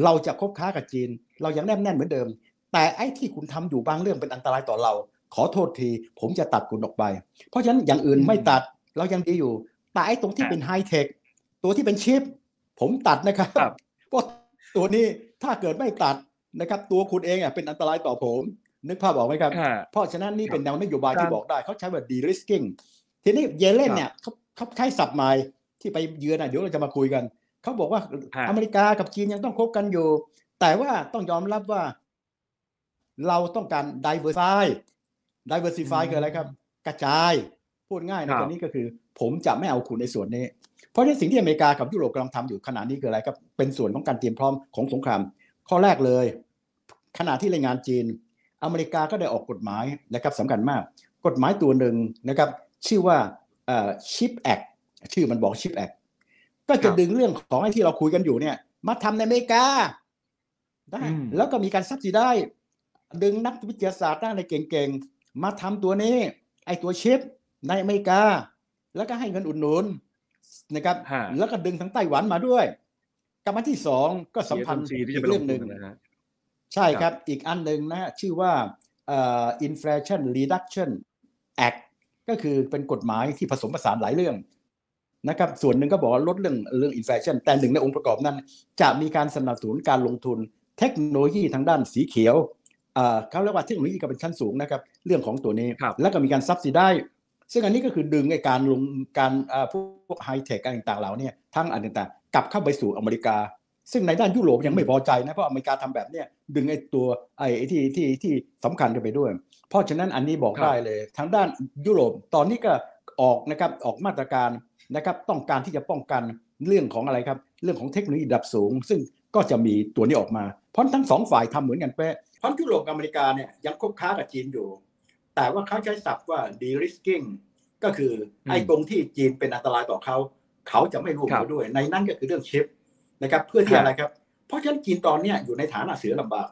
เราจะคบค้ากับจีนเรายังแนบแน่นเหมือนเดิมแต่ไอ้ที่คุณทำอยู่บางเรื่องเป็นอันตรายต่อเราขอโทษทีผมจะตัดคุณออกไปเพราะฉะนั้นอย่างอื่นไม่ตัดเรายังดีอยู่แต่ไอ้ตรงที่เป็นไฮเทคตัวที่เป็นชิปผมตัดนะครับเพราะตัวนี้ถ้าเกิดไม่ตัดนะครับตัวคุณเองเป็นอันตรายต่อผมนึกภาพออกไหมครับเพราะฉะนั้นนี่เป็นแนวนโยบายที่บอกได้เขาใช้แบบ de-risking ทีนี้เยเลนเนี่ยเขาเขาใช้ศัพท์ใหม่ที่ไปเยือนเดี๋ยวเราจะมาคุยกันเขาบอกว่าอเมริกากับจีนยังต้องคบกันอยู่แต่ว่าต้องยอมรับว่าเราต้องการ diversify diversify คืออะไรครับกระจาย พูดง่ายในกรณีก็คือผมจะไม่เอาคุณในส่วนนี้เพราะฉะนั้นสิ่งที่อเมริกากับยุโรปกำลังทำอยู่ขณะนี้คืออะไรครับเป็นส่วนของการเตรียมพร้อมของสงครามข้อแรกเลยขณะที่แรงงานจีนอเมริกาก็ได้ออกกฎหมายนะครับสำคัญมากกฎหมายตัวหนึ่งนะครับชื่อว่า ชิป Act ชื่อมันบอก ชิป Act ก็จะดึงเรื่องของไอ้ที่เราคุยกันอยู่เนี่ยมาทำในอเมริกาได้แล้วก็มีการซับซิได้ดึงนักวิทยาศาสตร์ด้านในเก่งๆมาทำตัวนี้ไอ้ตัวชิปในอเมริกาแล้วก็ให้เงินอุดหนุนนะครับแล้วก็ดึงทั้งไต้หวันมาด้วยกลับมาที่สองก็สัมพันธ์อีกเรื่องหนึ่งใช่ครับอีกอันหนึ่งนะชื่อว่า Inflation Reduction Act ก็คือเป็นกฎหมายที่ผสมผสานหลายเรื่องนะครับส่วนหนึ่งก็บอกว่าลดเรื่องเรื่อง inflation แต่หนึ่งในองค์ประกอบนั้นจะมีการสนับสนุนการลงทุนเทคโนโลยีทางด้านสีเขียวเขาเรียกว่าเทคโนโลยีกับเป็นชั้นสูงนะครับเรื่องของตัวนี้แล้วก็มีการซับซิได้ซึ่งอันนี้ก็คือดึงไอ้การลงการพวกไฮเทคการต่างๆเหล่านี้ทั้งอันต่างๆกลับเข้าไปสู่อเมริกาซึ่งในด้านยุโรปยังไม่พอใจนะเพราะอเมริกาทำแบบนี้ดึงไอ้ตัวไอ้ที่ที่ที่สำคัญกันไปด้วยเพราะฉะนั้นอันนี้บอกได้เลยทางด้านยุโรปตอนนี้ก็ออกนะครับออกมาตรการนะครับต้องการที่จะป้องกันเรื่องของอะไรครับเรื่องของเทคโนโลยีระดับสูงซึ่งก็จะมีตัวนี้ออกมาเพราะทั้งสองฝ่ายทำเหมือนกันเป๊ะเพราะยุโรปกับอเมริกาเนี่ยยังคบค้ากับจีนอยู่แต่ว่าเขาใช้ศัพท์ว่า de-risking ก็คือไอ้ตรงที่จีนเป็นอันตรายต่อเขาเขาจะไม่ร่วมด้วยในนั้นก็คือเรื่องชิปนะครับเพื่อที่อะไรครับเพราะฉะนั้นจีนตอนนี้อยู่ในฐานะเสือลำบาก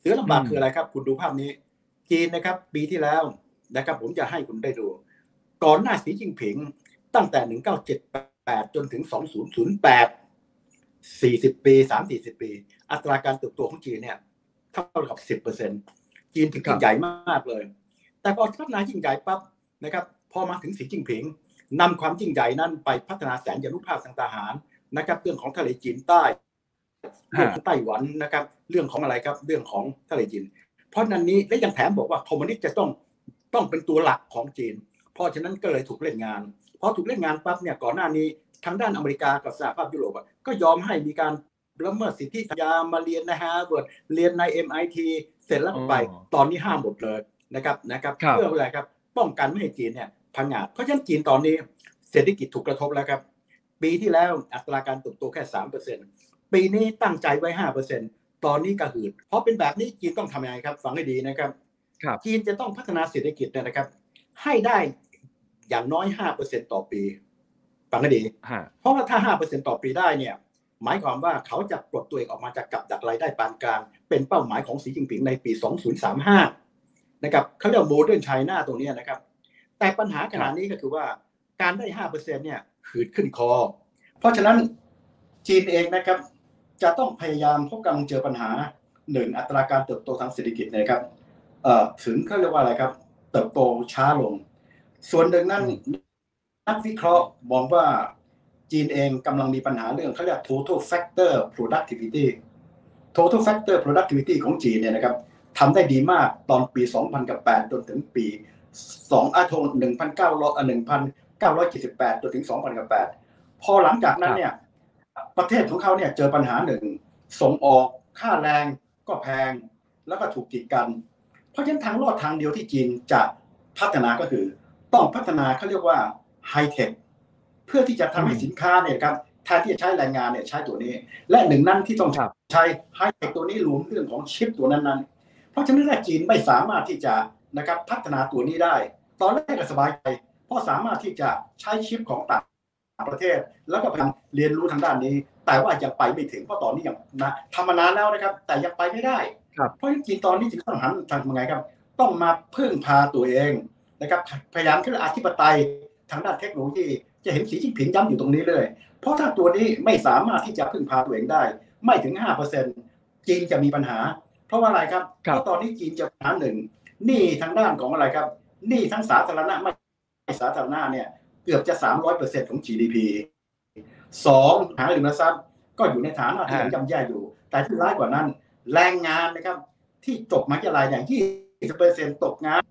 เสือลำบากคืออะไรครับคุณดูภาพนี้จีนนะครับปีที่แล้วนะครับผมจะให้คุณได้ดูก่อนหน้าสีจิ้งผิงตั้งแต่หนึ่งพันเก้าร้อยเจ็ดสิบแปดจนถึงสองพันแปด สี่สิบปีสามสิบสี่สิบปีอัตราการเติบโตของจีนเนี่ยเท่ากับ สิบเปอร์เซ็นต์ จีนถึงใหญ่มากเลยแต่พอพัฒนายิ่งใหญ่ปั๊บนะครับพอมาถึงสีจิ้งผิงนำความยิ่งใหญ่นั้นไปพัฒนาแสนยานุภาพทางทหารนะครับเรื่องของทะเลจีนใต้เรื่องของไต้หวันนะครับเรื่องของอะไรครับเรื่องของทะเลจีนเพราะนั้นนี้และยังแถมบอกว่าคอมมิวนิสต์จะต้องต้องเป็นตัวหลักของจีนเพราะฉะนั้นก็เลยถูกเล่นงานพอถูกเล่นงานปั๊บเนี่ยก่อนหน้านี้ทางด้านอเมริกากับสหภาพยุโรปก็ยอมให้มีการละเมิดสิทธิทางยามาเรียนในฮาร์วาร์ดเรียนใน เอ็ม ไอ ที เสร็จแล้วไปตอนนี้ห้ามหมดเลยนะครับนะครับเพื่ออะไรครับป้องกันไม่ให้จีนเนี่ยพังงาดเพราะฉะนั้นจีนตอนนี้เศรษฐกิจถูกกระทบแล้วครับปีที่แล้วอัตราการเติบโตแค่ สามเปอร์เซ็นต์ ปีนี้ตั้งใจไว้ ห้าเปอร์เซ็นต์ ตอนนี้กระหืดเพราะเป็นแบบนี้จีนต้องทำยังไงครับฟังให้ดีนะครับจีนจะต้องพัฒนาเศรษฐกิจนะครับให้ได้อย่างน้อย ห้าเปอร์เซ็นต์ ต่อปีฟังให้ดีเพราะว่าถ้า ห้าเปอร์เซ็นต์ ต่อปีได้เนี่ยหมายความว่าเขาจะปลดตัวเองออกมาจากกับดักรายได้ปานกลางเป็นเป้าหมายของสีจิ้งผิงในปี สองพันสามสิบห้านะครับเขาเรียกโมเดิร์นไชน่าตรงนี้นะครับแต่ปัญหาขณะนี้ก็คือว่าการได้ ห้าเปอร์เซ็นต์ เนี่ยขืดขึ้นคอเพราะฉะนั้นจีนเองนะครับจะต้องพยายามเพราะกำลังเจอปัญหาหนึ่งอัตราการเติบโตทางเศรษฐกิจนะครับถึงเขาเรียกว่าอะไรครับเติบโตช้าลงส่วนหนึ่งนั้นนักวิเคราะห์มองว่าจีนเองกำลังมีปัญหาเรื่องเขาเรียก total factor productivity total factor productivity ของจีนเนี่ยนะครับทำได้ดีมากตอนปีสองพันแปดจนถึงปีสองอาทงหนึ่งพันเก้าร้อยเจ็ดสิบแปดจนถึงสองพันแปดพอหลังจากนั้นเนี่ยประเทศของเขาเนี่ยเจอปัญหาหนึ่งส่งออกค่าแรงก็แพงแล้วก็ถูกกีดกันเพราะฉะนั้นทางรอดทางเดียวที่จีนจะพัฒนาก็คือต้องพัฒนาเขาเรียกว่าไฮเทคเพื่อที่จะทำให้สินค้าเนี่ยครับแทนที่จะใช้แรงงานเนี่ยใช้ตัวนี้และหนึ่งนั้นที่ต้องใช้ไฮเทคตัวนี้รวมเรื่องของชิปตัวนั้นๆเพราะฉะนั้นถ้าจีนไม่สามารถที่จะนะครับพัฒนาตัวนี้ได้ตอนแรกก็สบายใจเพราะสามารถที่จะใช้ชิปของต่างประเทศแล้วก็พยายามเรียนรู้ทางด้านนี้แต่ว่ายังไปไม่ถึงเพราะตอนนี้ยังนะทำมานานแล้วนะครับแต่ยังไปไม่ได้เพราะจีนตอนนี้จึงต้องหันทางยังไงครับต้องมาพึ่งพาตัวเองนะครับพยายามขึ้นอธิปไตยทางด้านเทคโนโลยีจะเห็นสีจิ้งผิงย้ำอยู่ตรงนี้เลยเพราะถ้าตัวนี้ไม่สามารถที่จะพึ่งพาตัวเองได้ไม่ถึง ห้าเปอร์เซ็นต์ จีนจะมีปัญหาเพราะว่าอะไรครับเพราะตอนนี้จีนจะปัญหาหนึ่งหนี้ทางด้านของอะไรครับหนี้ทั้งสาธารณะไม่สาธารณะเนี่ยเกือบจะ สามร้อยเปอร์เซ็นต์ ของ จี ดี พี สองหาหรือนะครับก็อยู่ในฐานะที่ยังย่ำแย่อยู่แต่ที่ร้ายกว่านั้นแรงงานนะครับที่จบมหาวิทยาลัยอย่าง ยี่สิบเปอร์เซ็นต์ ตกงาน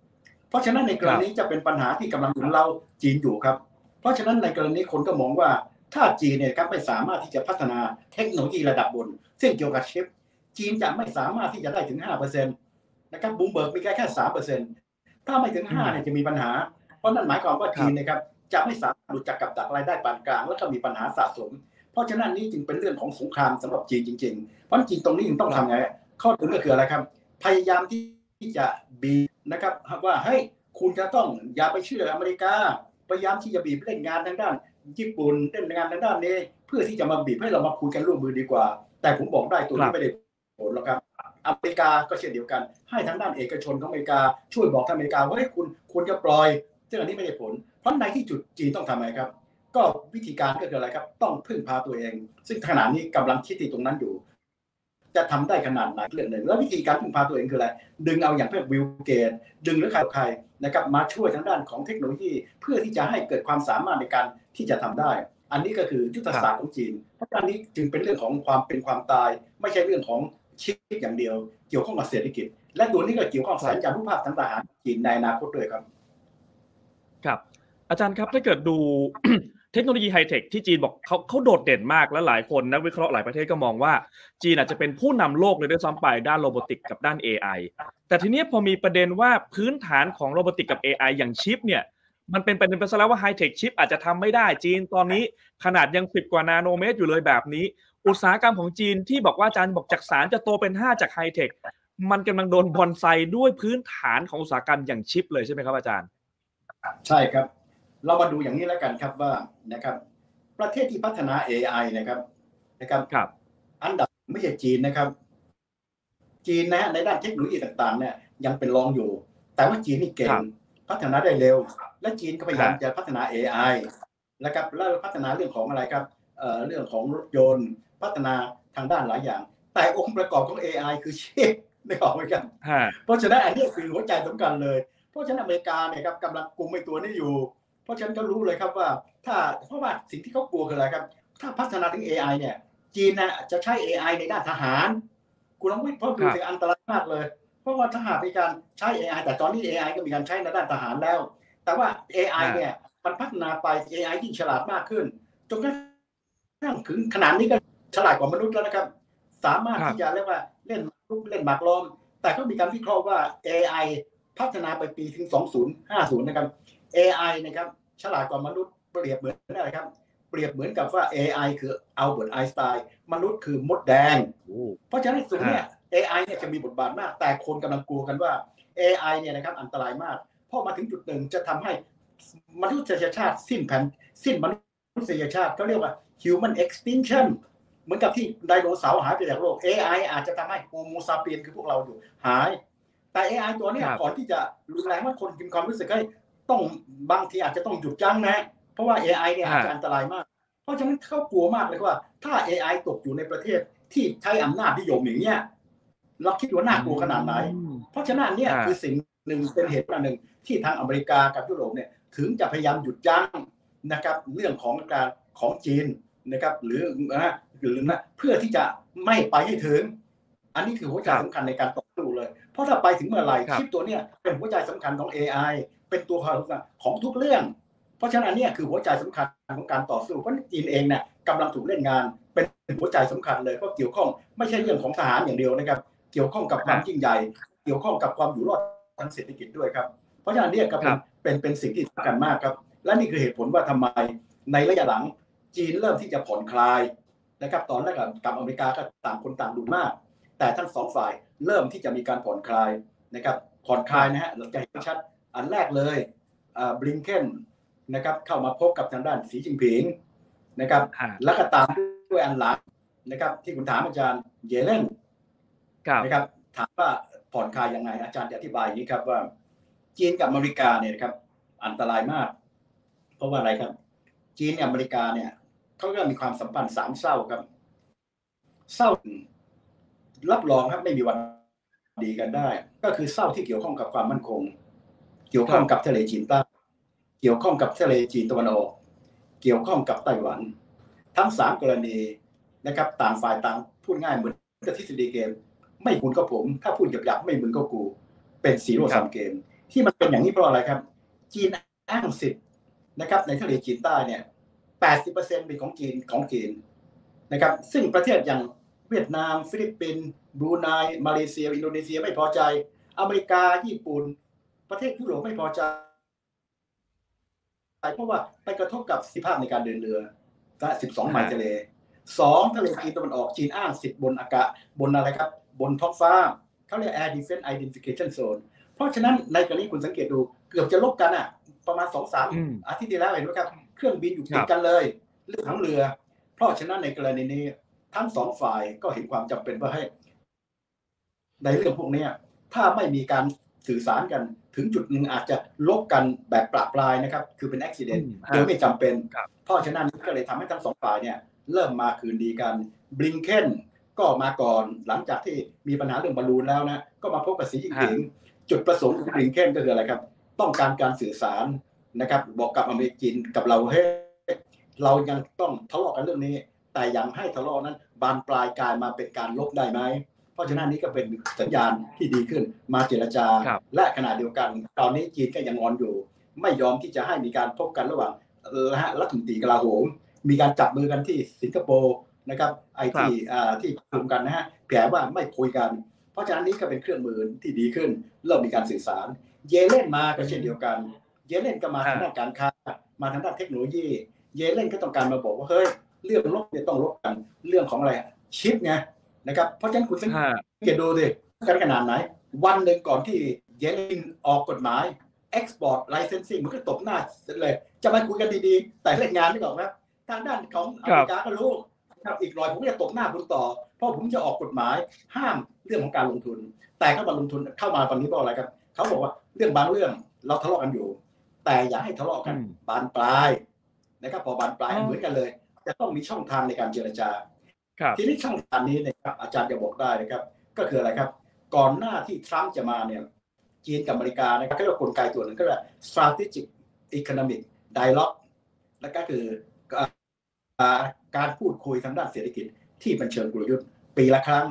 เพราะฉะนั้นในกรณีจะเป็นปัญหาที่กำลังรุมเร้าจีนอยู่ครับเพราะฉะนั้นในกรณีคนก็มองว่าถ้าจีนเนี่ยครับไม่สามารถที่จะพัฒนาเทคโนโลยีระดับบนซึ่งเกี่ยวกับชิปจีนจะไม่สามารถที่จะได้ถึง ห้าเปอร์เซ็นต์ นะครับบูมเบิร์กมีแค่แค่ สามเปอร์เซ็นต์ ถ้าไม่ถึงห้าเนี่ยจะมีปัญหา เพราะนั่นหมายความว่าจีนนะครับจะไม่สามารถหลุดจากกับดักรายได้ปานกลางและก็มีปัญหาสะสมเพราะฉะนั้นนี่จึงเป็นเรื่องของสงครามสำหรับจีนจริงๆเพราะจีนตรงนี้ยังต้องทำไงข้อถึงก็คืออะไรครับพยายามที่จะบีบนะครับว่าให้คุณจะต้องอย่าไปเชื่ออเมริกาพยายามที่จะบีบเล่นงานทางด้านญี่ปุ่นเล่นงานทางด้านนี้เพื่อที่จะมาบีบให้เรามาคุยกันร่วมมือดีกว่าแต่ผมบอกได้ตัวนี้ไม่ได้ผลหรอกครับอเมริกาก็เช่นเดียวกันให้ทางด้านเอกชนของอเมริกาช่วยบอกทางอเมริกาว่าให้คุณควรจะปล่อยซึ่งอันนี้ไม่ได้ผลเพราะในที่จุดจีนต้องทำอะไรครับก็วิธีการก็คืออะไรครับต้องพึ่งพาตัวเองซึ่งขณะนี้กำลังคิดที่ตรงนั้นอยู่จะทำได้ขนาดไหนเรื่องหนึ่งแล้ววิธีการพึ่งพาตัวเองคืออะไรดึงเอาอย่างเช่นบิลเกตดึงหรือใครใครนะครับมาช่วยทางด้านของเทคโนโลยีเพื่อที่จะให้เกิดความสามารถในการที่จะทำได้อันนี้ก็คือยุทธศาสตร์ของจีนเพราะอันนี้จึงเป็นเรื่องของความเป็นความตายไม่ใช่เรื่องของชิปอย่างเดียวเกี่ยวข้องกับเศรษฐกิจและตัวนี้ก็เกี่ยวข้องกับสัญญาณรูปภาพทางทหารจีนในอนาคตด้วยครับครับอาจารย์ครับถ้าเกิดดู เทคโนโลยีไฮเทคที่จีนบอกเขาเขาโดดเด่นมากและหลายคนนักวิเคราะห์หลายประเทศก็มองว่าจีนอาจจะเป็นผู้นำโลกเลยด้วยซ้ำไปด้านโรบอติกกับด้าน เอ ไอ แต่ทีนี้พอมีประเด็นว่าพื้นฐานของโรบอติกกับ เอ ไอ อย่างชิปเนี่ยมันเป็นประเด็นไปซะแล้วว่าไฮเทคชิปอาจจะทำไม่ได้จีนตอนนี้ขนาดยังสิบกว่านาโนเมตรอยู่เลยแบบนี้อุตสาหกรรมของจีนที่บอกว่าอาจารย์บอกจากสารจะโตเป็นห้าจากไฮเทคมันกำลังโดนบอนไซด้วยพื้นฐานของอุตสาหกรรมอย่างชิปเลยใช่ไหมครับอาจารย์ใช่ครับเรามาดูอย่างนี้แล้วกันครับว่านะครับประเทศที่พัฒนา เอ ไอ นะครับนะครับครับอันดับไม่ใช่จีนนะครับจีนนะในด้านเทคโนโลยีต่างๆเนี่ยยังเป็นรองอยู่แต่ว่าจีนนี่เก่งพัฒนาได้เร็วและจีนก็พยายามจะพัฒนา เอ ไอ นะครับและพัฒนาเรื่องของอะไรครับเอ่อเรื่องของรถยนต์พัฒนาทางด้านหลายอย่างแต่องค์ประกอบของ เอ ไอ คือชิปไม่ออกเหมือนกันเพราะฉะนั้นอันนี้คือหัวใจสำคัญเลยเพราะฉะนั้นอเมริกาเนี่ยครับกำลังกลุ่มไอ้ตัวนี้อยู่เพราะฉันก็รู้เลยครับว่าถ้าเพราะว่าสิ่งที่เขากลัวคืออะไรครับถ้าพัฒนาถึง เอ ไอ เนี่ยจีนนะจะใช้ เอ ไอ ในด้านทหารคุณต้องวิเคราะห์ดูถึงอันตรายมากเลยเพราะว่าทหารมีการใช้ เอ ไอ แต่ตอนนี้ เอ ไอ ก็มีการใช้ในด้านทหารแล้วแต่ว่า เอ ไอ เนี่ยมันพัฒนาไป เอ ไอ ยิ่งฉลาดมากขึ้นจนกระทั่งถึงขนาดนี้ก็ฉลาดกว่ามนุษย์แล้วนะครับสามารถที่จะเรียกว่าเล่นลูกเล่นหมากล้อมแต่ก็มีการวิเคราะห์ว่า เอ ไอ พัฒนาไปปีถึงสองพันห้าสิบนะครับเอ ไอ นะครับฉลาดกว่ามนุษย์เปรียบเหมือนอะไรครับเปรียบเหมือนกับว่า เอ ไอ คืออัลเบิร์ตไอน์สไตน์มนุษย์คือมดแดงเพราะฉะนั้นส่วนนี้ เอ ไอ เนี่ยจะมีบทบาทมากแต่คนกำลังกลัวกันว่า เอ ไอ เนี่ยนะครับอันตรายมากพอมาถึงจุดหนึ่งจะทำให้มนุษยชาติสิ้นแผ่นสิ้นมนุษยชาติเขาเรียกว่า human extinction เหมือนกับที่ไดโนเสาร์หายไปจากโลก เอ ไอ อาจจะทำให้โฮโมซาเปียนคือพวกเราอยู่หายแต่ เอ ไอ ตัวนี้ก่อนที่จะรุนแรงว่าคนมีความรู้สึกให้ต้องบางทีอาจจะต้องหยุดยั้งนะเพราะว่า เอ ไอ เนี่ยอาจจะอันตรายมากเพราะฉะนั้นเขากลัวมากเลยว่าถ้า เอ ไอ ตกอยู่ในประเทศที่ใช้อำนาจนิยมอย่างเงี้ยเราคิดว่าน่ากลัวขนาดไหนเพราะฉะนั้นเนี่ยคือสิ่งหนึ่งเป็นเหตุหนึ่งที่ทางอเมริกากับยุโรปเนี่ยถึงจะพยายามหยุดยั้งนะครับเรื่องของการของจีนนะครับหรือนะหรือนะเพื่อที่จะไม่ไปให้ถึงอันนี้คือหัวใจสำคัญในการต่อสู้เลยเพราะถ้าไปถึงเมื่อไหร่คลิปตัวเนี้ยเป็นหัวใจสำคัญของ เอ ไอเป็นตัวของทุกเรื่องเพราะฉะนั้นเนี่ยคือหัวใจสำคัญของการต่อสู้เพราะจีนเองเนี่ยกำลังถูกเล่นงานเป็นหัวใจสำคัญเลยเพราะเกี่ยวข้องไม่ใช่เรื่องของทหารอย่างเดียวนะครับเกี่ยวข้องกับความยิ่งใหญ่เกี่ยวข้องกับความอยู่รอดทางเศรษฐกิจด้วยครับเพราะฉะนั้นเนี่ยก็เป็นเป็นสิ่งที่สำคัญมากครับและนี่คือเหตุผลว่าทำไมในระยะหลังจีนเริ่มที่จะผ่อนคลายนะครับตอนแรกกับอเมริกาก็ต่างคนต่างดุมากแต่ทั้งสองฝ่ายเริ่มที่จะมีการผ่อนคลายนะครับผ่อนคลายนะฮะเราจะเห็นชัดอันแรกเลยบลิงเคนนะครับเข้ามาพบกับทางด้านสีจิ้งผิงนะครับแล้วก็ตามด้วยอันหลังนะครับที่คุณถามอาจารย์เยเลนนะครับถามว่าผ่อนคลายยังไงอาจารย์จะอธิบายอย่างนี้ครับว่าจีนกับอเมริกาเนี่ยครับอันตรายมากเพราะว่าอะไรครับจีนกับอเมริกาเนี่ยเขาก็มีความสัมพันธ์สามเศร้าครับเศร้ารับรองครับไม่มีวันดีกันได้ก็คือเศร้าที่เกี่ยวข้องกับความมั่นคงเกี่ยวข้องกับทะเลจีนใต้เกี่ยวข้องกับทะเลจีนตะวันออกเกี่ยวข้องกับไต้หวันทั้งสามกรณีนะครับต่างฝ่ายต่างพูดง่ายเหมือนกับทฤษฎีเกมไม่คุณก็ผมถ้าพูดหยาบๆไม่มึงก็กูเป็นซีโร่สามเกมที่มันเป็นอย่างนี้เพราะอะไรครับจีนอ้างสิทธิ์นะครับในทะเลจีนใต้เนี่ยแปดสิบเปอร์เซ็นต์เป็นของจีนของจีนนะครับซึ่งประเทศอย่างเวียดนามฟิลิปปินส์บรูไนมาเลเซียอินโดนีเซียไม่พอใจอเมริกาญี่ปุ่นประเทศยุโรปไม่พอใจ เพราะว่าไปกระทบกับสิทธิภาพในการเดินเรือนะสิบสองไมล์ทะเลสองทะเลจีนตะวันออกจีนอ้างสิทธิบนอากาศบนอะไรครับบนท้องฟ้าเขาเรียก Air Defense Identification Zone เพราะฉะนั้นในกรณีคุณสังเกตดูเกือบจะลบกันอ่ะประมาณ สองถึงสาม อาทิตย์ที่แล้วเห็นไหมครับเครื่องบินอยู่ติดกันเลยเรื่องทั้งเรือเพราะฉะนั้นในกรณีนี้ทั้งสองฝ่ายก็เห็นความจำเป็นว่าให้ในเรื่องพวกนี้ถ้าไม่มีการสื่อสารกันถึงจุดหนึ่งอาจจะลบกันแบบปราปรายนะครับคือเป็นอุบัติเหตุโดยไม่จำเป็นเพราะฉะนั้นก็เลยทำให้ทั้งสองฝ่ายเนี่ยเริ่มมาคืนดีกันบลิงเคนก็มาก่อนหลังจากที่มีปัญหาเรื่องบอลลูนแล้วนะก็มาพบกับสีจิ้งผิงจุดประสงค์ของบลิงเคนก็คืออะไรครับต้องการการสื่อสารนะครับบอกกับอเมริกันกับเราให้เรายังต้องทะเลาะกันเรื่องนี้แต่ยังให้ทะเลาะนั้นบานปลายกลายมาเป็นการลบได้ไหมเพราะฉะนั้นนี้ก็เป็นสัญญาณที่ดีขึ้นมาเจรจาและขณะเดียวกันตอนนี้จีนก็ยังงอนอยู่ไม่ยอมที่จะให้มีการพบกันระหว่างรัฐมนตรีกลาโหมมีการจับมือกันที่สิงคโปร์นะครับไอที่ที่ประชุมกันนะฮะแผลว่าไม่คุยกันเพราะฉะนั้นนี้ก็เป็นเครื่องมือที่ดีขึ้นเริ่มมีการสื่อสารเยเลนมาก็เช่นเดียวกันเยเลนก็มาทางด้านการค้ามาทางด้านเทคโนโลยีเยเลนก็ต้องการมาบอกว่าเฮ้ยเรื่องลบเนี่ยต้องลบกันเรื่องของอะไรชิปไงนะครับเพราะฉะนั้นคุณสังเกตดูดิการขนาดไหนวันหนึ่งก่อนที่เยเลนออกกฎหมาย export licensing มันก็ตบหน้าเลยจะมาคุยกันดีๆแต่เล่นงานไม่ออกครับทางด้านของอเมริกาก็รู้ครับอีกหน่อยผมจะตบหน้าคุณต่อเพราะผมจะออกกฎหมายห้ามเรื่องของการลงทุนแต่เข้ามาลงทุนเข้ามาตอนนี้เพราะอะไรครับเขาบอกว่าเรื่องบางเรื่องเราทะเลาะกันอยู่แต่อย่าให้ทะเลาะกันบานปลายนะครับพอบานปลายเหมือนกันเลยจะต้องมีช่องทางในการเจรจาทีนี้ช่องทางนี้นะครับอาจารย์จะบอกได้นะครับก็คืออะไรครับก่อนหน้าที่ทรัมป์จะมาเนี่ยจีนกับอเมริกานะครับก็เรียกกลไกตัวหนึ่งก็เรียก strategic economic dialogue และก็คือการพูดคุยทางด้านเศรษฐกิจที่เป็นเชิงกลยุทธ์ปีละครั้ง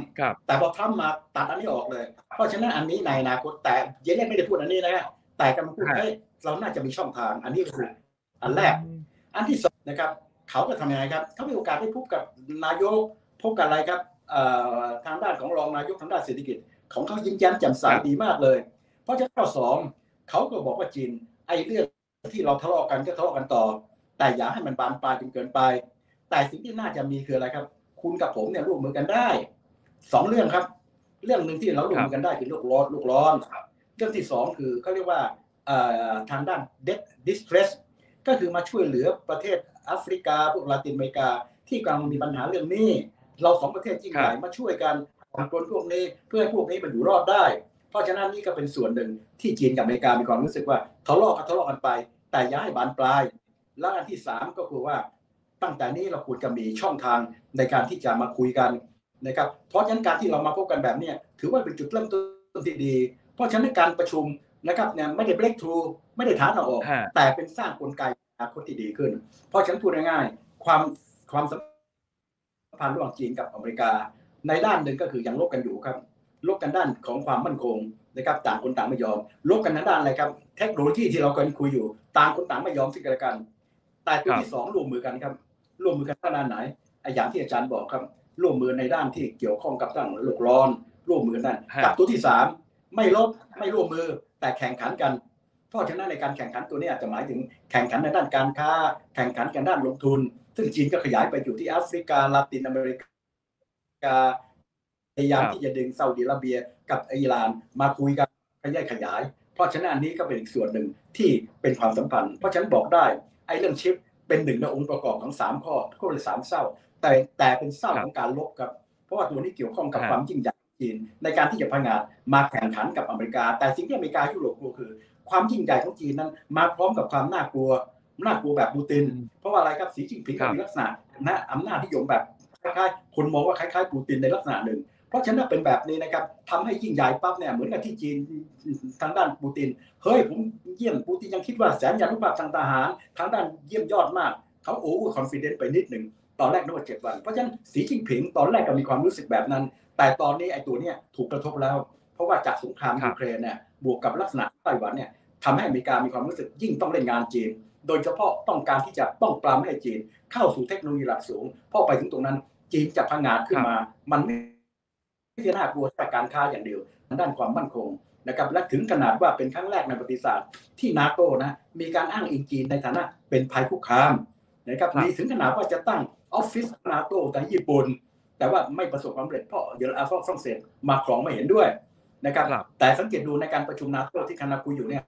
แต่พอทรัมป์มาตัดอันนี้ออกเลยเพราะฉะนั้นอันนี้ในอนาคตแต่เยเลนไม่ได้พูดอันนี้นะแต่กำลังพูดให้เราน่าจะมีช่องทางอันนี้คืออันแรกอันที่สองนะครับเขาก็ทำยังไงครับเขามีโอกาสได้พบกับนายกพบกับอะไรครับทางด้านของรองนายกทางด้านเศรษฐกิจของเขายิ้มแย้มแจ่มใสดีมากเลยเพราะฉะนั้นข้อสองเขาก็บอกว่าจีนไอ้เรื่องที่เราทะเลาะกันก็ทะเลาะกันต่อแต่อย่าให้มันบานปลายจนเกินไปแต่สิ่งที่น่าจะมีคืออะไรครับคุณกับผมเนี่ยร่วมมือกันได้สองเรื่องครับเรื่องหนึ่งที่เราร่วมมือกันได้คือลูกร้อนลูกร้อนเรื่องที่สองคือเขาเรียกว่าทางด้าน debt distress ก็คือมาช่วยเหลือประเทศแอฟริกาพวกลาตินอเมริกาที่กำลังมีปัญหาเรื่องนี้เราสองประเทศที่ใหญ่มาช่วยกันทำกลพวกนี้เพื่อให้พวกนี้มันอยู่รอดได้เพราะฉะนั้นนี่ก็เป็นส่วนหนึ่งที่จีนกับอเมริกามีความรู้สึกว่าทะเลาะกันทะเลาะกันไปแต่อย่าให้บานปลายและอันที่สามก็คือว่าตั้งแต่นี้เราควรจะมีช่องทางในการที่จะมาคุยกันนะครับเพราะฉะนั้นการที่เรามาพบกันแบบนี้ถือว่าเป็นจุดเริ่มต้นที่ดีเพราะฉะนั้นการประชุมนะครับเนี่ยไม่ได้เบรกทรูไม่ได้ท้าทายออกแต่เป็นสร้างกลไกอนาคตที่ดีขึ้นเพราะฉะนั้นพูดง่ายๆความความสัมพันธ์ระหว่างจีนกับอเมริกาในด้านหนึ่งก็คือยังลบกันอยู่ครับลบกันด้านของความมั่นคงนะครับต่างคนต่างไม่ยอมลบกันด้านอะไรครับเทคโนโลยีที่เรากำลังคุยอยู่ต่างคนต่างไม่ยอมซึ่งกันและกันแต่ตัวที่สองร่วมมือกันครับร่วมมือกันด้านไหนอย่างที่อาจารย์บอกครับร่วมมือในด้านที่เกี่ยวข้องกับด้านโลกร้อนร่วมมือกันกับตัวที่สามไม่ลบไม่ร่วมมือแต่แข่งขันกันเพราะฉะนั้นในการแข่งขันตัวนี้อาจจะหมายถึงแข่งขันในด้านการค้าแข่งขันกันด้านลงทุนซึ่งจีนก็ขยายไปอยู่ที่แอฟริกาลาตินอเมริกาพยายามที่จะดึงซาอุดิอาระเบียกับอิหร่านมาคุยกันขยายขยายเพราะฉะนั้นอันนี้ก็เป็นอีกส่วนหนึ่งที่เป็นความสัมพันธ์เพราะฉะนั้นบอกได้ไอ้เรื่องชิปเป็นหนึ่งในองค์ประกอบของสามข้อก็เลยสามเศร้าแต่แต่เป็นเศร้าของการลบครับเพราะว่าตัวนี้เกี่ยวข้องกับความยิ่งใหญ่จีนในการที่จะพังงาดมาแข่งขันกับอเมริกาแต่สิ่งที่อเมริกายุโรปกลัวคือความยิ่งใหญ่ของจีนนั้นมาพร้อมกับความน่ากลัวน่ากลัวแบบปูตินเพราะว่าอะไรครับสีจิ้งผิงมีลักษณะนะอำนาจนิยมแบบคล้ายๆคนมองว่าคล้ายๆปูตินในลักษณะหนึ่งเพราะฉะนั้นเป็นแบบนี้นะครับทำให้ยิ่งใหญ่ปั๊บเนี่ยเหมือนกับที่จีนทางด้านปูตินเฮ้ยผมเยี่ยมปูตินยังคิดว่าแสนยานุภาพทางทหารทางด้านเยี่ยมยอดมากเขาโอเวอร์คอนฟิเดนซ์ไปนิดหนึ่งตอนแรกนึกว่าเจ็ดวันเพราะฉะนั้นสีจิ้งผิงตอนแรกก็มีความรู้สึกแบบนั้นแต่ตอนนี้ไอ้ตัวเนี้ยถูกกระทบแล้วเพราะว่าจากสงครามยูเครนเนี่ยบวกกับลักษณะไต้หวันเนี่ยทำให้อเมริกามีความรู้สึกยิ่งต้องเล่นงานจีนโดยเฉพาะต้องการที่จะป้องปรามให้จีนเข้าสู่เทคโนโลยีระดับสูงพอไปถึงตรงนั้นจีนจะพังงาดขึ้นมามันไม่ใช่น่ากลัวแต่การค้าอย่างเดียวด้านความมั่นคง นะครับและถึงขนาดว่าเป็นครั้งแรกในประวัติศาสตร์ที่นาโต้นะมีการอ้างอิงจีนในฐานะเป็นภัยคุกคามนะครับมีถึงขนาดว่าจะตั้งออฟฟิศนาโต้ที่ญี่ปุ่นแต่ว่าไม่ประสบความสำเร็จเพราะเยอรมันฝรั่งเศสมาครองไม่เห็นด้วยนะครับแต่สังเกตดูในการประชุมนาโต้ที่คานากุอยู่เนี่ย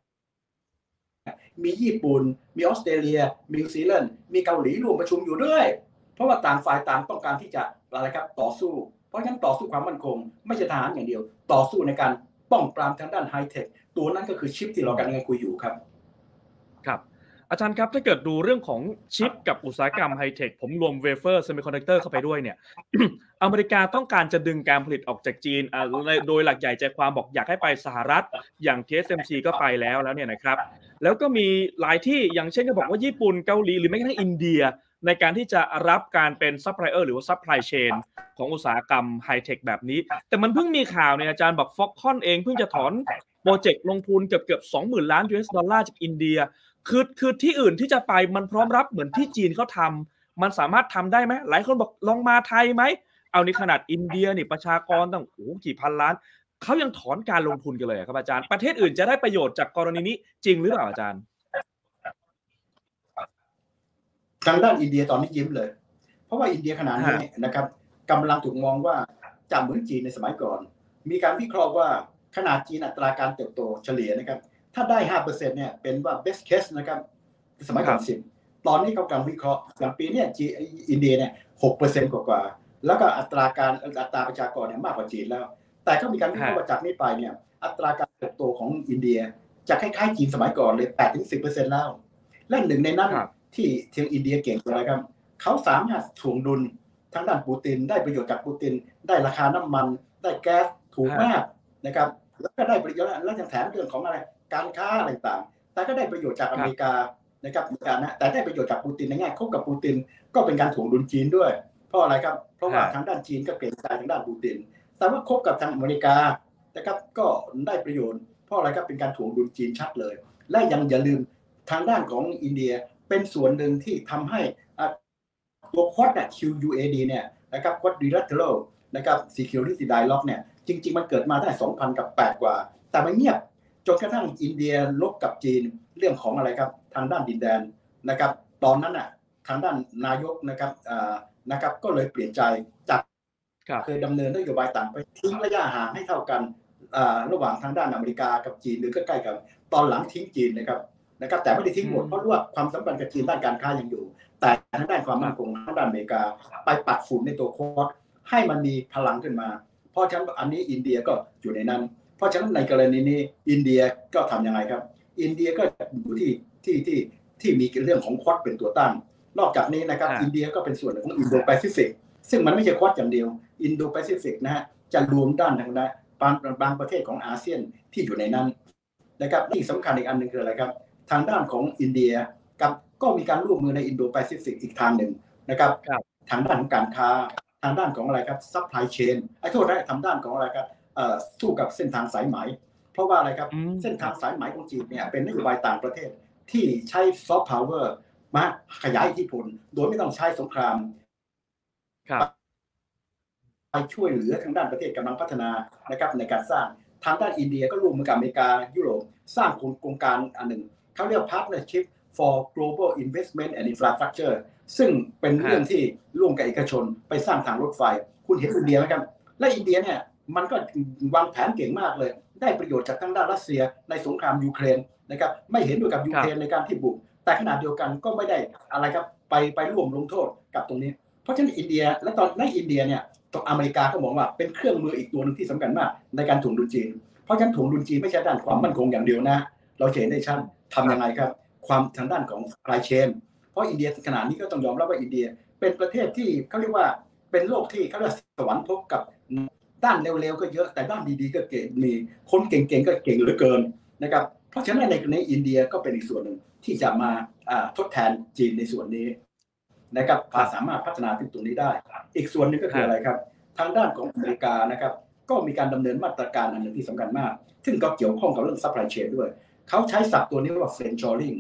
มีญี่ปุ่นมีออสเตรเลียมีนิวซีแลนด์มีเกาหลีร่วมประชุมอยู่ด้วยเพราะว่าต่างฝ่ายต่างต้องการที่จะอะไรครับต่อสู้เพราะฉะนั้นต่อสู้ความมั่นคงไม่ใช่ทหารอย่างเดียวต่อสู้ในการป้องปรามทางด้านไฮเทคตัวนั้นก็คือชิปที่เรากำลังคุยอยู่ครับครับอาจารย์ครับถ้าเกิดดูเรื่องของชิปกับอุตสาหกรรมไฮเทคผมรวมเวเฟอร์เซมิคอนดักเตอร์เข้าไปด้วยเนี่ย อเมริกาต้องการจะดึงการผลิตออกจากจีนโดยหลักใหญ่ใจความบอกอยากให้ไปสหรัฐอย่าง ที เอส เอ็ม ซี ก็ไปแล้วแล้วเนี่ยนะครับแล้วก็มีหลายที่อย่างเช่นก็บอกว่าญี่ปุ่นเกาหลีหรือแม้กระทั่งอินเดียในการที่จะรับการเป็นซัพพลายเออร์หรือว่าซัพพลายเชนของอุตสาหกรรมไฮเทคแบบนี้แต่มันเพิ่งมีข่าวเนี่ยอาจารย์บอกฟ็อกคอนเองเพิ่งจะถอนโปรเจกต์ลงทุนเกือบเกือบสองหมื่นล้านยูเอสดอลลาร์จากอินเดียคือคือที่อื่นที่จะไปมันพร้อมรับเหมือนที่จีนเขาทำมันสามารถทำได้ไหมหลายคนบอกลองมาไทยไหมเอานี่ขนาดอินเดียนี่ประชากรตั้งโอ้กี่พันล้านเขายังถอนการลงทุนกันเลยครับอาจารย์ประเทศอื่นจะได้ประโยชน์จากกรณีนี้จริงหรือเปล่าอาจารย์ทางด้านอินเดียตอนนี้ยิ้มเลยเพราะว่าอินเดียขนาดนี้นะครับกำลังถูกมองว่าจะเหมือนจีนในสมัยก่อนมีการวิเคราะห์ว่าขนาดจีนอัตราการเติบโตเฉลี่ยนะครับถ้าได้ ห้าเปอร์เซ็นต์ เนี่ยเป็นว่า best case นะครับสมัยก่อนสิบตอนนี้เขากำลังวิเคราะห์อย่างปีเนี่ยอินเดียเนี่ย หกเปอร์เซ็นต์ กว่าๆแล้วก็อัตราการอัตราประชากรเนี่ยมากกว่าจีนแล้วแต่ก็มีการวิเคราะห์ว่าจากนี้ไปเนี่ยอัตราการเติบโตของอินเดียจะคล้ายๆจีนสมัยก่อนเลย แปดถึงสิบเปอร์เซ็นต์ แล้วและหนึ่งในนั้นที่ทางอินเดียเก่งอะไรครับเขาสามารถถ่วงดุลทางด้านปูตินได้ประโยชน์จากปูตินได้ราคาน้ำมันได้แก๊สถูกมากนะครับแล้วก็ได้ประโยชน์และยังแถมเรื่องของอะไรการค้าอะไรต่างแต่ก็ได้ประโยชน์จากอเมริกานะครับเหมือนกันนะแต่ได้ประโยชน์จากปูตินในแง่คบกับปูตินก็เป็นการถ่วงดุลจีนด้วยเพราะอะไรครับเพราะว่าทางด้านจีนก็เกรงใจทางด้านปูตินแต่ว่าคบกับทางอเมริกานะครับก็ได้ประโยชน์เพราะอะไรครับเป็นการถ่วงดุลจีนชัดเลยและยังอย่าลืมทางด้านของอินเดียเป็นส่วนหนึ่งที่ทำให้ตัวควอดเนี่ย คิว ยู เอ ดี เนี่ยนะครับควอดดิลัตเทอรัลนะครับ Security Dialogue เนี่ยจริงๆมันเกิดมาตั้งแต่สองพันแปดกว่าแต่มันเงียบจนกระทั่งอินเดียลบกับจีนเรื่องของอะไรครับทางด้านดินแดนนะครับตอนนั้นน่ะทางด้านนายกนะครับอ่านะครับก็เลยเปลี่ยนใจจากเคยดำเนินนโยบายต่างไปทิ้งระยะห่างให้เท่ากันอ่าระหว่างทางด้านอเมริกากับจีนหรือใกล้ๆกันตอนหลังทิ้งจีนนะครับนะครับแต่ไม่ได้ทิ้งหมดเพราะว่าความสัมพันธ์กับจีนด้านการค้ายังอยู่แต่ทางด้านความมั่นคงทางด้านอเมริกาไปปัดฝุ่นในตัวโค้ดให้มันมีพลังขึ้นมาเพราะฉะนั้นอันนี้อินเดียก็อยู่ในนั้นเพราะฉะนั้นในกรณีนี้อินเดียก็ทำยังไงครับอินเดียก็อยู่ที่ที่ที่ที่มีเรื่องของโค้ดเป็นตัวตั้งนอกจากนี้นะครับอินเดียก็เป็นส่วนของอินโดแปซิฟิกซึ่งมันไม่ใช่โค้ดอย่างเดียวอินโดแปซิฟิกนะฮะจะรวมด้านทางด้านบางประเทศของอาเซียนที่อยู่ในนั้นนะครับที่สำคัญอีกอันนึงคืออะไรครับทางด้านของอินเดียกับก็มีการร่วมมือในอินโดแปซิฟิกอีกทางหนึ่งนะครับทางด้านของการค้าทางด้านของอะไรครับซัพพลายเชนไอ้โทษนะทางด้านของอะไรครับสู้กับเส้นทางสายไหมเพราะว่าอะไรครับเส้นทางสายไหมของจีนเนี่ยเป็นนโยบายต่างประเทศที่ใช้ซอฟต์พาวเวอร์มาขยายอิทธิพลโดยไม่ต้องใช้สงครามไปช่วยเหลือทางด้านประเทศกำลังพัฒนานะครับในการสร้างทางด้านอินเดียก็ร่วมมือกับอเมริกายุโรปสร้างโครงการอันหนึ่งเขาเรียก Partnership for Global Investment and Infrastructure ซึ่งเป็นเรื่องที่ร่วมกับเอกชนไปสร้างทางรถไฟคุณเห็นอินเดียไหมครับและอินเดียเนี่ยมันก็วางแผนเก่งมากเลยได้ประโยชน์จากทั้งด้านรัสเซียในสงครามยูเครนนะครับไม่เห็นด้วยกับยูเครนในการที่บุกแต่ขณะเดียวกันก็ไม่ได้อะไรครับไปไปร่วมลงโทษกับตรงนี้เพราะฉะนั้นอินเดียและตอนในอินเดียเนี่ยตัวอเมริกาก็มองว่าเป็นเครื่องมืออีกตัวนึงที่สำคัญมากในการถ่วงดุลจีนเพราะฉะนั้นถ่วงดุลจีนไม่ใช่ด้านความมั่นคงอย่างเดียวนะเราเห็นได้ชัดทำยังไงครับความทางด้านของซัพพลายเชนเพราะอินเดียขณะนี้ก็ต้องยอมรับว่าอินเดียเป็นประเทศที่เขาเรียกว่าเป็นโลกที่เขาเรียกสวรรค์พบกับด้านเร็วๆก็เยอะแต่ด้านดีๆก็เก่งมีคนเก่งๆก็เก่งเหลือเกินนะครับเพราะฉะนั้นในในอินเดียก็เป็นอีกส่วนหนึ่งที่จะมาทดแทนจีนในส่วนนี้นะครับสามารถพัฒนาถึงตรงนี้ได้อีกส่วนนึงก็คืออะไรครับทางด้านของอเมริกานะครับก็มีการดำเนินมาตรการอันหนึ่งที่สำคัญมากซึ่งก็เกี่ยวข้องกับเรื่องซัพพลายเชนด้วยเขาใช้ศัพท์ตัวนี้ว่า friendshoring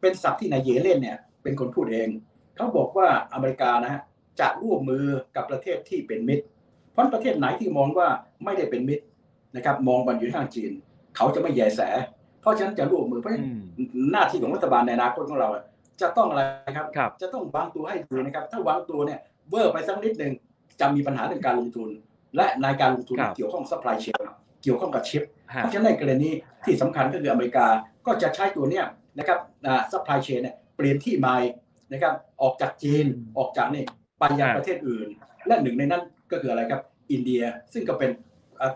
เป็นศัพท์ที่นายเยเลนเนี่ยเป็นคนพูดเองเขาบอกว่าอเมริกานะฮะจะร่วมมือกับประเทศที่เป็นมิตรเพราะประเทศไหนที่มองว่าไม่ได้เป็นมิตรนะครับมองมันอยู่ข้างจีน เขาจะไม่แยแสเพราะฉะนั้นจะร่วมมือเพราะฉะนั้นหน้าที่ของรัฐบาลในอนาคตของเราจะต้องอะไรครับจะต้องวางตัวให้ดีนะครับถ้าวางตัวเนี่ยเวอร์ไปสักนิดนึงจะมีปัญหาเรื่องการลงทุนและในการลงทุนเกี่ยวข้องซัพพลายเชนเกี่ยวข้องกับชิปเพราะฉะนั้นในกรณีที่สำคัญก็คืออเมริกาก็จะใช้ตัวเนี่ยนะครับซัพพลายเชนเนี่ยเปลี่ยนที่ใหม่นะครับออกจากจีนออกจากนี่ไปยังประเทศอื่นและหนึ่งในนั้นก็คืออะไรครับอินเดียซึ่งก็เป็น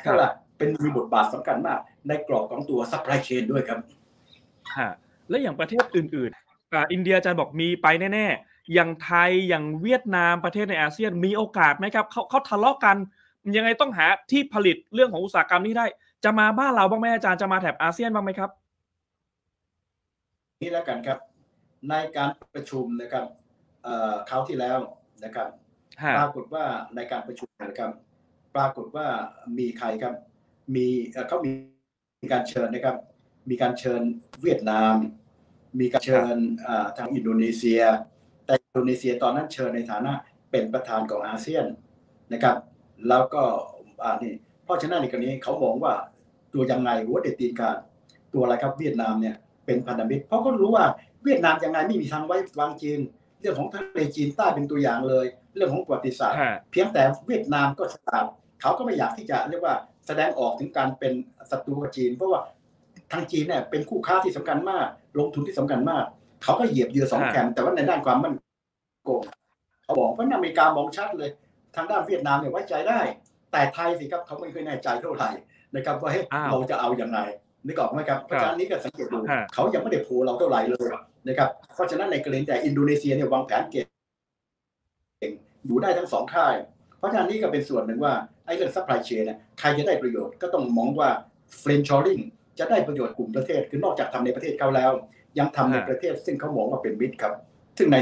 ก็ล่ะเป็นมีบทบาทสำคัญมากในกรอบของตัวซัพพลายเชนด้วยครับฮะและอย่างประเทศอื่นๆอ่าอินเดียอาจารย์บอกมีไปแน่ๆอย่างไทยอย่างเวียดนามประเทศในอาเซียนมีโอกาสไหมครับเขาเขาทะเลาะกันยังไงต้องหาที่ผลิตเรื่องของอุตสาหกรรมนี้ได้จะมาบ้านเราบ้างไหมอาจารย์จะมาแถบอาเซียนบ้างไหมครับนี่แล้วกันครับในการประชุมนะครับเอ่อคราวที่แล้วนะครับปรากฏว่าในการประชุมนะครับปรากฏว่ามีใครครับมีเขามีการเชิญนะครับมีการเชิญเวียดนามมีการเชิญทางอินโดนีเซียแต่อินโดนีเซียตอนนั้นเชิญในฐานะเป็นประธานของอาเซียนนะครับแล้วก็อ่านี่เพราะฉะนั้นในกรณีเขามองว่าตัวยังไงหัวเด็ดตีนขาดตัวอะไรครับเวียดนามเนี่ยเป็นพันธมิตรเพราะก็รู้ว่าเวียดนามยังไงไม่มีทางไว้วางจีนเรื่องของทะเลจีนใต้เป็นตัวอย่างเลยเรื่องของประวัติศาสตร์เพียงแต่เวียดนามก็ฉลาดเขาก็ไม่อยากที่จะเรียกว่าแสดงออกถึงการเป็นศัตรูกับจีนเพราะว่าทางจีนเนี่ยเป็นคู่ค้าที่สำคัญมากลงทุนที่สำคัญมากเขาก็เหยียบเหยื่อสองแคมแต่ว่าในด้านความมั่นคงเขาบอกว่าอเมริกามองชัดเลยทางด้านเวียดนามเนี่ยไว้ใจได้แต่ไทยสิครับเขาไม่เคยแน่ใจเท่าไหร่นะครับว่าเราจะเอาอย่างไรนึกออกไหมครับเพราะฉะนั้นนี้ก็สังเกตดูเขายังไม่ได้โผล่เราเท่าไหร่เลยนะครับเพราะฉะนั้นในกรณีแต่อินโดนีเซียเนี่ยวางแผนเก่งดูได้ทั้งสองค่ายเพราะฉะนั้นนี้ก็เป็นส่วนหนึ่งว่าไอ้เรื่องซัพพลายเชนเนี่ยใครจะได้ประโยชน์ก็ต้องมองว่าเฟรนช์ชอริงจะได้ประโยชน์กลุ่มประเทศคือนอกจากทำในประเทศเขาแล้วยังทำในประเทศซึ่งเขามองว่าเป็นมิตรครับซึ่งใน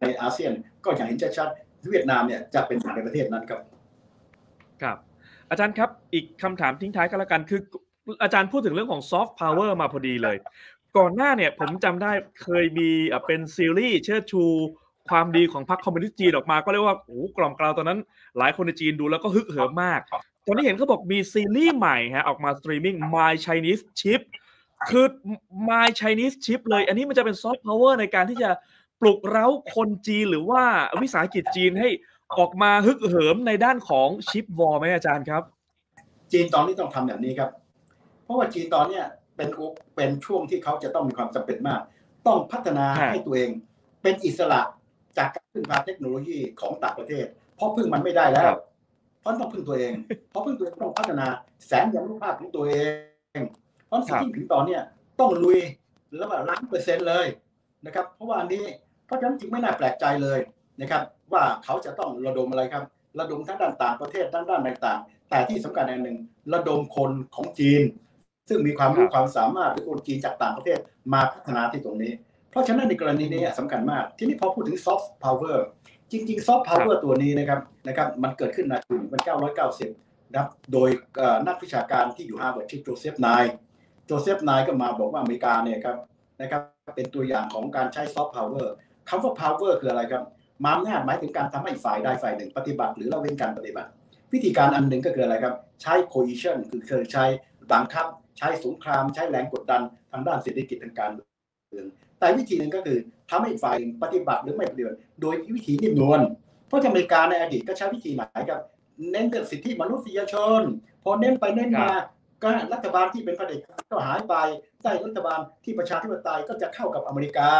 ในอาเซียนก็อย่างเห็นชัดๆเวียดนามเนี่ยจะเป็นหนึ่งในประเทศนั้นครับครับอาจารย์ครับอีกคำถามทิ้งท้ายก็แล้วกันคืออาจารย์พูดถึงเรื่องของซอฟต์พาวเวอร์มาพอดีเลยก่อนหน้าเนี่ยผมจำได้เคยมีเป็นซีรีส์เชิดชูความดีของพรรคคอมมิวนิสต์จีนออกมาก็เรียกว่าโอ้กล่อมกล่าวตอนนั้นหลายคนในจีนดูแล้วก็ฮึกเหิมมากตอนนี้เห็นเขาบอกมีซีรีส์ใหม่ฮะออกมาสตรีมมิ่ง My Chinese Chip คือ My Chinese Chip เลยอันนี้มันจะเป็นซอฟต์พาวเวอร์ในการที่จะปลุกเร้าคนจีนหรือว่าวิสาหกิจจีนให้ออกมาฮึกเหิมในด้านของชิปวอร์ไหมอาจารย์ครับจีนตอนนี้ต้องทำแบบนี้ครับเพราะว่าจีนตอนนี้เป็นเป็นช่วงที่เขาจะต้องมีความจำเป็นมากต้องพัฒนาให้ตัวเองเป็นอิสระจากการพึ่งพาเทคโนโลยีของต่างประเทศเพราะพึ่งมันไม่ได้แล้วเพราะต้องพึ่งตัวเองเพราะพึ่งตัวเองต้องพัฒนาแสนยานุภาพของตัวเองเพราะสิ่งที่ถึงตอนนี้ต้องลุยแล้วแบบล้านเปอร์เซ็นต์เลยนะครับเพราะว่าอันนี้เพราะฉะนั้นจึงไม่น่าแปลกใจเลยนะครับว่าเขาจะต้องระดมอะไรครับระดมทั้งด้านต่างประเทศด้านด้านต่างๆแต่ที่สำคัญอันหนึ่งระดมคนของจีนซึ่งมีความรู้ความสามารถหรือคนจีนจากต่างประเทศมาพัฒนาที่ตรงนี้เพราะฉะนั้นในกรณีนี้สำคัญมากทีนี้พอพูดถึงซอฟต์พาวเวอร์จริงๆซอฟต์พาวเวอร์ตัวนี้นะครับนะครับมันเกิดขึ้นในปีหนึ่งพันเก้าร้อยเก้าสิบนะครับโดยนักวิชาการที่อยู่ฮาร์วาร์ดชื่อโจเซฟไนน์โจเซฟไนน์ก็มาบอกว่าอเมริกาเนี่ยครับนะครับเป็นตัวอย่างของการใช้ซอฟต์พาวเวอร์คำว่าพาวเวอร์คืออะไรครับอำนาจหมายถึงการทำให้ฝ่ายใดฝ่ายหนึ่งปฏิบัติหรือละเว้นการปฏิบัติวิธีการอันหนึ่งก็คืออะไรครับใช้ coercion คือเคยใช้บังคับใช้สงครามใช้แรงกดดันทางด้านเศรษฐกิจทางการเมืองแต่วิธีหนึ่งก็คือทำให้ฝ่ายปฏิบัติหรือไม่ปฏิบัติโดยวิธีนิ่มนวลเพราะอเมริกาในอดีตก็ใช้วิธีไหนครับเน้นเรื่องสิทธิมนุษยชนพอเน้นไปเน้นมาก็รัฐบาลที่เป็นเผด็จการก็หายไปได้รัฐบาลที่ประชาธิปไตยก็จะเข้ากับอเมริกา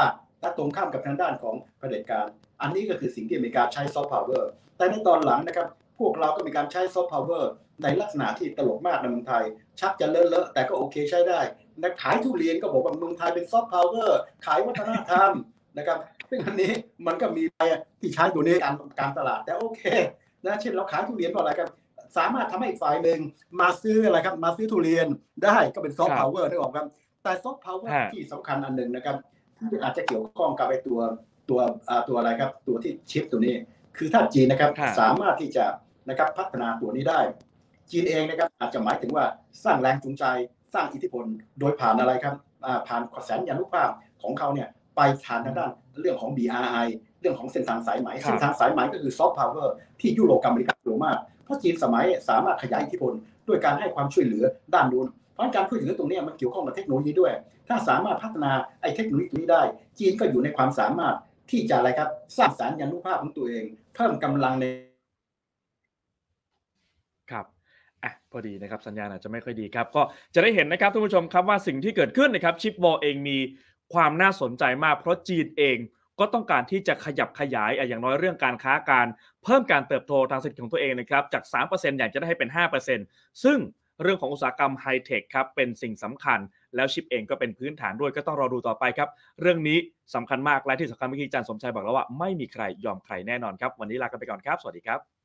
และตรงข้ามกับทางด้านของเผด็จการอันนี้ก็คือสิ่งที่อเมริกาใช้ซอฟต์พาวเวอร์แต่ในตอนหลังนะครับพวกเราก็มีการใช้ซอฟต์พาวเวอร์ในลักษณะที่ตลกมากในเมืองไทยชักจะเลอะเลอะแต่ก็โอเคใช้ได้นักขายทุเรียนก็บอกว่าเมืองไทยเป็นซอฟต์พาวเวอร์ขายวัฒนธรรมนะครับซึ่งอันนี้มันก็มีไปที่ใช้ตัวนี้การการตลาดแต่โอเคนะเช่นเราขายทุเรียนเพราะอะไรครับสามารถทำให้อีกฝ่ายหนึ่งมาซื้ออะไรครับมาซื้อทุเรียนได้ก็เป็นซอฟต์พาวเวอร์ได้บอกครับแต่ซอฟต์พาวเวอร์ที่สำคัญอันหนึ่งนะครับที่อาจจะเกี่ยวข้องกับไอ้ตัวตัวตัวอะไรครับตัวที่ชิปตัวนี้คือถ้าจีนนะครับสามารถที่จะนะครับพัฒนาตัวนี้ได้จีนเองนะครับอาจจะหมายถึงว่าสร้างแรงจูงใจสร้างอิทธิพลโดยผ่านอะไรครับผ่านแสนยานุภาพของเขาเนี่ยไปทางด้านเรื่องของ บี อาร์ ไอ เรื่องของเส้นทางสายไหมเส้นทางสายไหมก็คือซอฟต์พาวเวอร์ที่ยุโรปกับอเมริกาโดยมากเพราะจีนสมัยสามารถขยายอิทธิพลด้วยการให้ความช่วยเหลือด้านนู้น เพราะการพูดถึงเรื่องตรงนี้มันเกี่ยวข้องกับเทคโนโลยีด้วยถ้าสามารถพัฒนาไอ้เทคโนโลยีนี้ได้จีนก็อยู่ในความสามารถที่จะอะไรครับสร้างสรรค์ยานุภาพของตัวเองเพิ่มกำลังในครับอ่ะพอดีนะครับสัญญาณอาจจะไม่ค่อยดีครับก็จะได้เห็นนะครับท่านผู้ชมครับว่าสิ่งที่เกิดขึ้นนะครับชิปวอลเองมีความน่าสนใจมากเพราะจีนเองก็ต้องการที่จะขยับขยายอย่างน้อยเรื่องการค้าการเพิ่มการเติบโตทางเศรษฐกิจของตัวเองนะครับจาก สามเปอร์เซ็นต์ อยากจะได้ให้เป็น ห้าเปอร์เซ็นต์ ซึ่งเรื่องของอุตสาหกรรมไฮเทคครับเป็นสิ่งสำคัญแล้วชิปเองก็เป็นพื้นฐานด้วยก็ต้องรอดูต่อไปครับเรื่องนี้สำคัญมากและที่สำคัญเมื่อกี้อาจารย์สมชัยบอกแล้วว่าไม่มีใครยอมใครแน่นอนครับวันนี้ลากันไปก่อนครับสวัสดีครับ